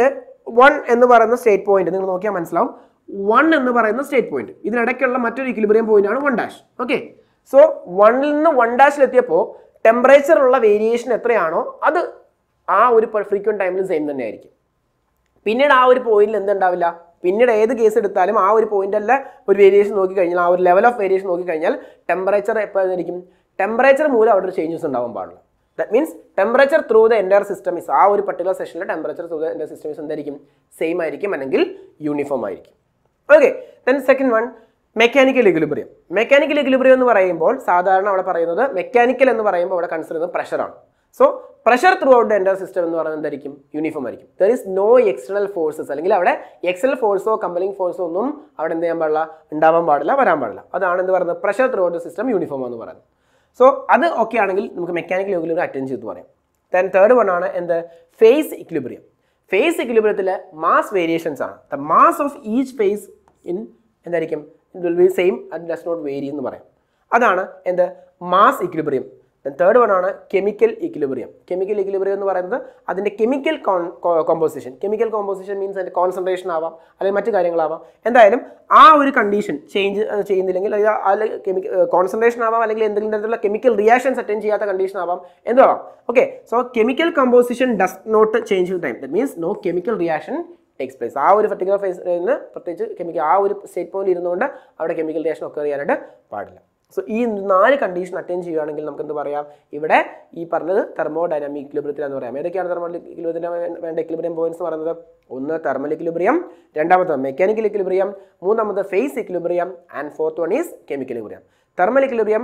one ennu parna state point ningal nokkiya manasilav one ennu parna state point. Idiladekkulla mattoru equilibrium point aanu one dash. Okay. So one il ninnu one dash il ettiyapo temperature ulla variation ethrayano adu aa oru frequent time il same thanne aayirikkum. Pinned our point and then Davila. Pinned either case at the time, our point and variation logical, our level of variation logical, temperature, temperature more outer changes on down bottle. That means temperature through the entire system is our particular session, temperature through the entire system is on the same iricum and angle uniform iricum. Okay, then second one. Mechanical equilibrium. Mechanical equilibrium in the variable, Sadhana, mechanical and the variable consider the pressure on. So, pressure throughout the entire system is uniform. There is no external forces. External force or compelling force or no, that is pressure throughout the system uniform. So, that is okay, mechanical equilibrium attention. Then third one is the phase equilibrium. Phase equilibrium is mass variations. The mass of each phase in, it will be same and does not vary. That is the mass equilibrium. Then third one is chemical equilibrium. Chemical equilibrium is the chemical composition. Chemical composition means concentration or other things. And that condition change, change concentration or chemical reactions attend to condition. Okay, so chemical composition does not change with time. That means no chemical reaction takes place. That particular phase, that state point is not a chemical reaction occurs. So, this four condition attain cheyyuvanengil namukku endu parayam ivide ee parnathu thermodynamic equilibrium ennu parayam. Edokkeyana thermodynamic equilibrium points ennu parayunnathu? One thermal equilibrium, rendamathe mechanical equilibrium, moonamathe phase equilibrium and fourth one is chemical equilibrium. Thermal equilibrium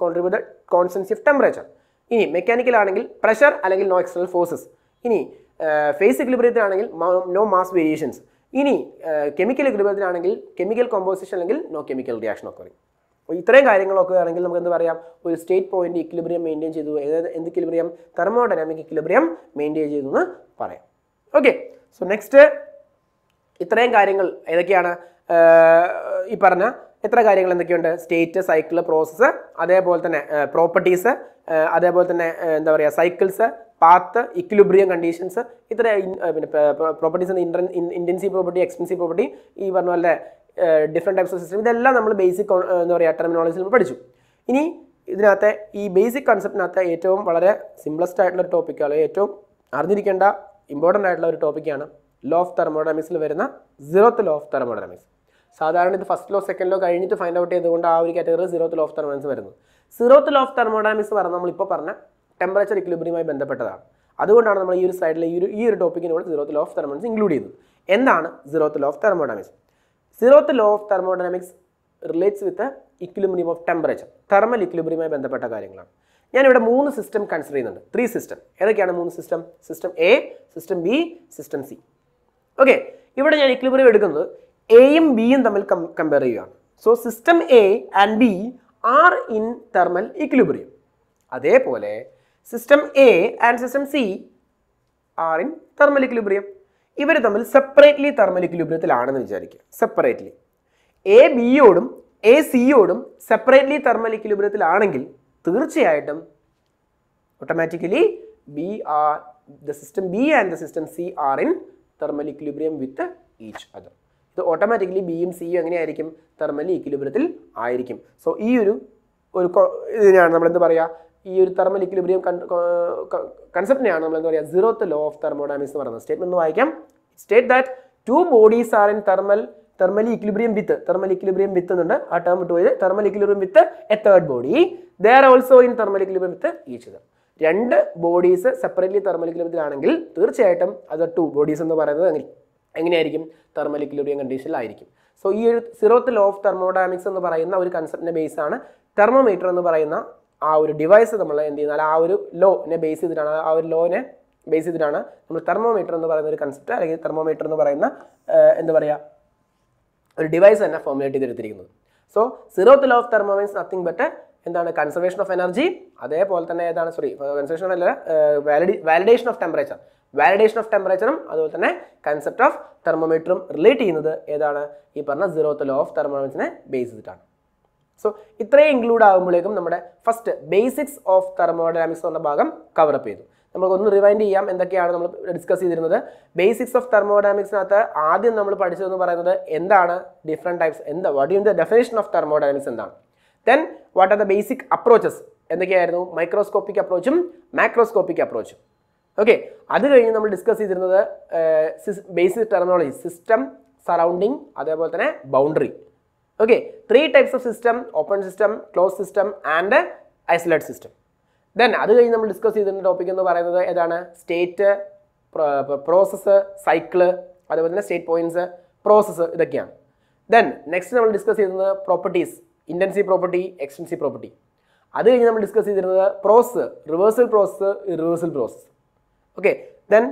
contribute the constancy of temperature. Ini mechanical anengil pressure allengil no external forces. Ini uh, phase equilibrium anengil no mass variations. Ini uh, chemical equilibrium anengil chemical composition anengil no chemical reaction occurring. If you have a state point equilibrium, maintain equilibrium, thermodynamic equilibrium, maintain. Okay, so next, this is the എത്ര കാര്യങ്ങൾ എന്തൊക്കെയുണ്ട് state cycle process അതേപോലെ തന്നെ properties അതേപോലെ തന്നെ എന്താ പറയുക cycles path equilibrium conditions ഇത്ര പിന്നെ properties intensive property expensive property ഈ പറഞ്ഞ പോലെ ഡിഫറെന്റ് ടൈപ്സ് ഓഫ് സിസ്റ്റം ഇതെല്ലാം നമ്മൾ ബേസിക് എന്താ പറയുക ടെർമിനോളജിയിൽ നമ്മൾ പഠിച്ചു ഇനി ഇതിനകത്തെ ഈ ബേസിക് കൺസെപ്റ്റിനകത്ത് ഏറ്റവും വളരെ സിംപ്ലസ്റ്റ് ആയിട്ടുള്ള ഒരു ടോപ്പിക് അല്ലെങ്കിൽ ഏറ്റവും അറിഞ്ഞിരിക്കേണ്ട ഇമ്പോർട്ടൻ്റ് ആയിട്ടുള്ള ഒരു ടോപ്പിക്കാണ് ലോ ഓഫ് തെർമോഡൈനാമിക്സിൽ വരുന്ന സീറോത്ത് ലോ ഓഫ് തെർമോഡൈനാമിക്സ് സാധാരണ ഇത് ഫസ്റ്റ് ലോ സെക്കൻഡ് ലോ കഴിഞ്ഞിട്ട് ഫൈൻഡ് ഔട്ട് ചെയ്തുകൊണ്ട് ആ ഒരു category zeroth law of thermodynamics വരുന്നത് സീറോത്ത് ലോ ഓഫ് തെർമോഡൈനാമിക്സ് പറഞ്ഞാൽ നമ്മളിപ്പോൾ പറഞ്ഞ ടെമ്പറേച്ചർ ഇക്വിലിബ്രിയമായി ബന്ധപ്പെട്ടതാണ് അതുകൊണ്ടാണ് നമ്മൾ ഈ ഒരു സൈഡിൽ ഈ ഒരു ഈ ഒരു ടോപ്പിക്കിനോട് zeroth law of thermodynamics include ചെയ്തത് എന്താണ് zeroth law of thermodynamics zeroth law of thermodynamics relates with equilibrium of temperature thermal ഇക്വിലിബ്രിയമായി ബന്ധപ്പെട്ട കാര്യങ്ങളാണ് ഞാനിവിടെ മൂന്ന് സിസ്റ്റം കൺസിഡർ ചെയ്യുന്നുണ്ട് ത്രീ സിസ്റ്റം ഏതൊക്കെയാണ് മൂന്ന് system system A system B system C okay ഇവിടെ ഞാൻ ഇക്വിലിബ്രിയം എടുക്കുന്നത് എയും ബിയും തമ്മിൽ കമ്പയർ ചെയ്യുകയാണ് so system A and B are in thermal equilibrium അതേപോലെ system A and system C are in thermal equilibrium ഇവർ തമ്മിൽ സെപ്പറേറ്റ്ലി തെർമൽ ഇക്വിലിബ്രിയത്തിലാണെന്ന് വിചാരിക്കുക സെപ്പറേറ്റ്ലി എ ബിയോടും എ സിയോടും സെപ്പറേറ്റ്ലി തെർമൽ ഇക്വിലിബ്രിയത്തിലാണെങ്കിൽ തീർച്ചയായിട്ടും automatically B are the system B and the system C are in thermal equilibrium with each other ഇത് automatically ബിയും സിയും എങ്ങനെയായിരിക്കും തെർമൽ ഇക്വിലിബ്രിയത്തിൽ ആയിരിക്കും സോ ഈ ഒരു ഒരു ഇതിനെയാണ് നമ്മളെന്ത് പറയുക ഈ ഒരു തെർമൽ ഇക്വിലിബ്രിയം കൺസെപ്റ്റിനെയാണ് നമ്മളെന്താ പറയുക സീറോത്ത് ലോ ഓഫ് തെർമോഡൈനാമിക്സ് എന്ന് പറയുന്നത് സ്റ്റേറ്റ്മെന്റ് ഒന്ന് വായിക്കാം state that two bodies are in thermal thermal equilibrium with thermal equilibrium with and a term to it thermal equilibrium with a third body they are also in thermal equilibrium with each other രണ്ട് bodies separately thermal ഇക്വിലിബ്രിയത്തിലാണെങ്കിൽ തീർച്ചയായിട്ടും അത് to bodies എന്ന് പറയുന്നത് എങ്ങനെയായിരിക്കും thermal equilibrium കണ്ടീഷനിലായിരിക്കും so ഈ ഒരു zeroth law of thermodynamics എന്ന് പറയുന്ന ഒരു കൺസെപ്റ്റിന്റെ ബേസ് ആണ് തെർമോമീറ്റർ എന്ന് പറയുന്ന ആ ഒരു ഡിവൈസ് നമ്മൾ എന്ത് ചെയ്യുന്നാൽ ആ ഒരു ലോനെ ബേസ് ചെയ്തിട്ടാണ് ആ ഒരു ലോനെ ബേസ് ചെയ്തിട്ടാണ് നമ്മൾ തെർമോമീറ്റർ എന്ന് പറയുന്ന ഒരു കൺസെപ്റ്റ് അല്ലെങ്കിൽ തെർമോമീറ്റർ എന്ന് പറയുന്ന എന്താ പറയുക ഒരു ഡിവൈസ് തന്നെ ഫോർമുലേറ്റ് ചെയ്തെടുത്തിരിക്കുന്നത് so zeroth law of thermodynamics nothing but എന്താണ് കൺസർവേഷൻ ഓഫ് എനർജി അതേപോലെ തന്നെ ഏതാണ് സോറി കൺസർവേഷൻ ഓഫ് അല്ല വാലിഡി validation of temperature validation of ടെമ്പറേച്ചറും അതുപോലെ തന്നെ കൺസെപ്റ്റ് ഓഫ് തെർമോമീറ്ററും റിലേറ്റ് ചെയ്യുന്നത് ഏതാണ് ഈ പറഞ്ഞ സീറോത്ത് ലോ ഓഫ് തെർമോഡൈനാമിക്സിനെ ബേസ് ചെയ്തിട്ടാണ് സോ ഇത്രയും ഇൻക്ലൂഡ് ആകുമ്പോഴേക്കും നമ്മുടെ ഫസ്റ്റ് ബേസിക്സ് ഓഫ് തെർമോഡൈനാമിക്സ് എന്ന ഭാഗം കവറപ്പ് ചെയ്തു നമുക്കൊന്ന് റിവൈൻഡ് ചെയ്യാം എന്തൊക്കെയാണ് നമ്മൾ ഡിസ്കസ് ചെയ്തിരുന്നത് ബേസിക്സ് ഓഫ് തെർമോഡൈനാമിക്സിനകത്ത് ആദ്യം നമ്മൾ പഠിച്ചതെന്ന് പറയുന്നത് എന്താണ് ഡിഫറെൻറ്റ് ടൈപ്സ് എന്താ what is the definition of thermodynamics എന്താണ് then what are the basic approaches എന്തൊക്കെയായിരുന്നു മൈക്രോസ്കോപ്പിക് അപ്രോച്ചും മാക്രോസ്കോപ്പിക് അപ്രോച്ചും ഓക്കെ അത് കഴിഞ്ഞ് നമ്മൾ ഡിസ്കസ് ചെയ്തിരുന്നത് ബേസിക് ടെർമിനോളജി സിസ്റ്റം സറൗണ്ടിങ് അതേപോലെ തന്നെ boundary okay three types of system open system close system and isolate system then അത് കഴിഞ്ഞ് നമ്മൾ ഡിസ്കസ് ചെയ്തിരുന്ന ടോപ്പിക് എന്ന് പറയുന്നത് ഏതാണ് സ്റ്റേറ്റ് പ്രോസസ്സ് സൈക്കിള് അതുപോലെ തന്നെ സ്റ്റേറ്റ് പോയിന്റ്സ് പ്രോസസ്സ് ഇതൊക്കെയാണ് ദെൻ നെക്സ്റ്റ് നമ്മൾ ഡിസ്കസ് ചെയ്തിരുന്നത് properties intensive property extensive property അത് കഴിഞ്ഞ് നമ്മൾ ഡിസ്കസ് ചെയ്തിരുന്നത് process reversal process irreversal process okay then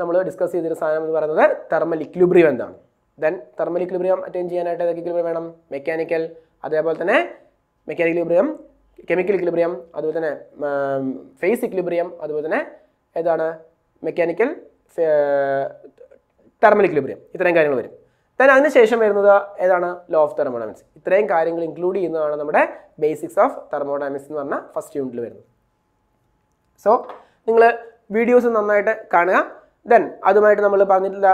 നമ്മൾ ഡിസ്കസ് ചെയ്തിരുന്ന സാധനം എന്ന് പറയുന്നത് തെർമൽ ഇക്വിലിബ്രിയം എന്താണ് ദെൻ തെർമൽ ഇക്വിലിബ്രിയം അറ്റൈൻ ചെയ്യാനായിട്ട് ഏതൊക്കെ ഇക്വിലിബ്രിയം വേണം മെക്കാനിക്കൽ അതേപോലെ തന്നെ മെക്കാനിക്കൽ ഇക്വിലിബ്രിയം കെമിക്കൽ ഇക്വിലിബ്രിയം അതുപോലെ തന്നെ ഫേസ് ഇക്വിലിബ്രിയം അതുപോലെ തന്നെ ഏതാണ് മെക്കാനിക്കൽ തെർമൽ ഇക്വിലിബ്രിയം ഇത്രയും കാര്യങ്ങൾ വരും ദെൻ അതിനുശേഷം വരുന്നത് ഏതാണ് ലോ ഓഫ് തെർമോഡൈനാമിക്സ് ഇത്രയും കാര്യങ്ങൾ ഇൻക്ലൂഡ് ചെയ്യുന്നതാണ് നമ്മുടെ ബേസിക്സ് ഓഫ് തെർമോഡൈനാമിക്സ് എന്ന് പറഞ്ഞ ഫസ്റ്റ് യൂണിറ്റിൽ വരുന്നത് സോ നിങ്ങൾ വീഡിയോസ് നന്നായിട്ട് കാണുക ദെൻ അതുമായിട്ട് നമ്മൾ പറഞ്ഞിട്ടുള്ള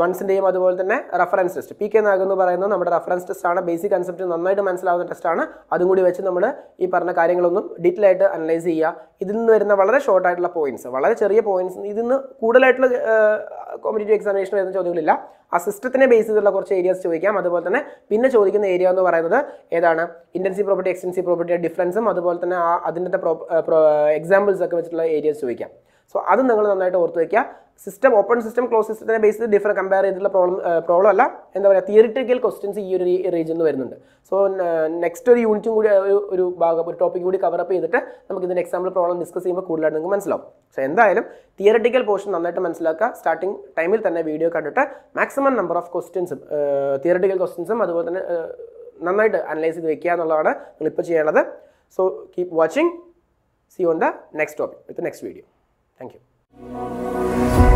വൺസിൻ്റെയും അതുപോലെ തന്നെ reference test P K Nag എന്ന് പറയുന്നത് നമ്മുടെ റെഫറൻസ് ടെസ്റ്റാണ് ബേസിക് കൺസെപ്റ്റ് നന്നായിട്ട് മനസ്സിലാവുന്ന ടെസ്റ്റാണ് അതും കൂടി വെച്ച് നമ്മൾ ഈ പറഞ്ഞ കാര്യങ്ങളൊന്നും ഡീറ്റെയിൽ ആയിട്ട് അനലൈസ് ചെയ്യുക ഇതിൽ നിന്ന് വരുന്ന വളരെ ഷോർട്ട് ആയിട്ടുള്ള പോയിന്റ്സ് വളരെ ചെറിയ പോയിന്റ്സ് ഇതിൽ നിന്ന് കൂടുതലായിട്ടുള്ള കോമ്പറ്റേറ്റീവ് എക്സാമിനേഷൻ വരുന്ന ചോദ്യങ്ങളില്ല ആ സിസ്റ്റത്തിനെ ബേസ് ചെയ്തിട്ടുള്ള കുറച്ച് ഏരിയാസ് ചോദിക്കാം അതുപോലെ തന്നെ പിന്നെ ചോദിക്കുന്ന ഏരിയ എന്ന് പറയുന്നത് ഏതാണ് ഇന്റൻസീവ് പ്രോപ്പർട്ടി എക്സ്റ്റൻസീവ് പ്രോപ്പർട്ടിയുടെ ഡിഫറൻസും അതുപോലെ തന്നെ ആ അതിൻ്റെ എക്സാമ്പിൾസ് ഒക്കെ വെച്ചിട്ടുള്ള ഏരിയാസ് ചോദിക്കാം സോ അത് നിങ്ങൾ നന്നായിട്ട് ഓർത്ത് വയ്ക്കുക സിസ്റ്റം ഓപ്പൺ സിസ്റ്റം ക്ലോസ് സിസ്റ്റത്തിനെ ബേസ് ചെയ്ത് ഡിഫറെൻറ്റ് കമ്പയർ ചെയ്തിട്ടുള്ള പ്രോബ്ലം പ്രോബ്ലം അല്ല എന്താ പറയുക തിയറിറ്റിക്കൽ ക്വസ്റ്റ്യൻസ് ഈ ഒരു റീജിയനിൽ വരുന്നുണ്ട് സോ നെക്സ്റ്റ് ഒരു യൂണിറ്റും കൂടി ഒരു ഭാഗം ഒരു ടോപ്പിക് കൂടി കവറപ്പ് ചെയ്തിട്ട് നമുക്ക് ഇതിൻ്റെ എക്സാമ്പിൾ പ്രോബ്ലം ഡിസ്കസ് ചെയ്യുമ്പോൾ കൂടുതലായിട്ട് നിങ്ങൾക്ക് മനസ്സിലാവും സോ എന്തായാലും തിയറിറ്റിക്കൽ പോർഷൻ നന്നായിട്ട് മനസ്സിലാക്കുക സ്റ്റാർട്ടിംഗ് ടൈമിൽ തന്നെ വീഡിയോ കണ്ടിട്ട് മാക്സിമം നമ്പർ ഓഫ് ക്വസ്റ്റ്യൻസും തിയറിറ്റിക്കൽ ക്വസ്റ്റ്യൻസും അതുപോലെ തന്നെ നന്നായിട്ട് അനലൈസ് ചെയ്ത് വയ്ക്കുക എന്നുള്ളതാണ് നിങ്ങളിപ്പോൾ ചെയ്യേണ്ടത് so keep watching see you on the next topic with next video thank U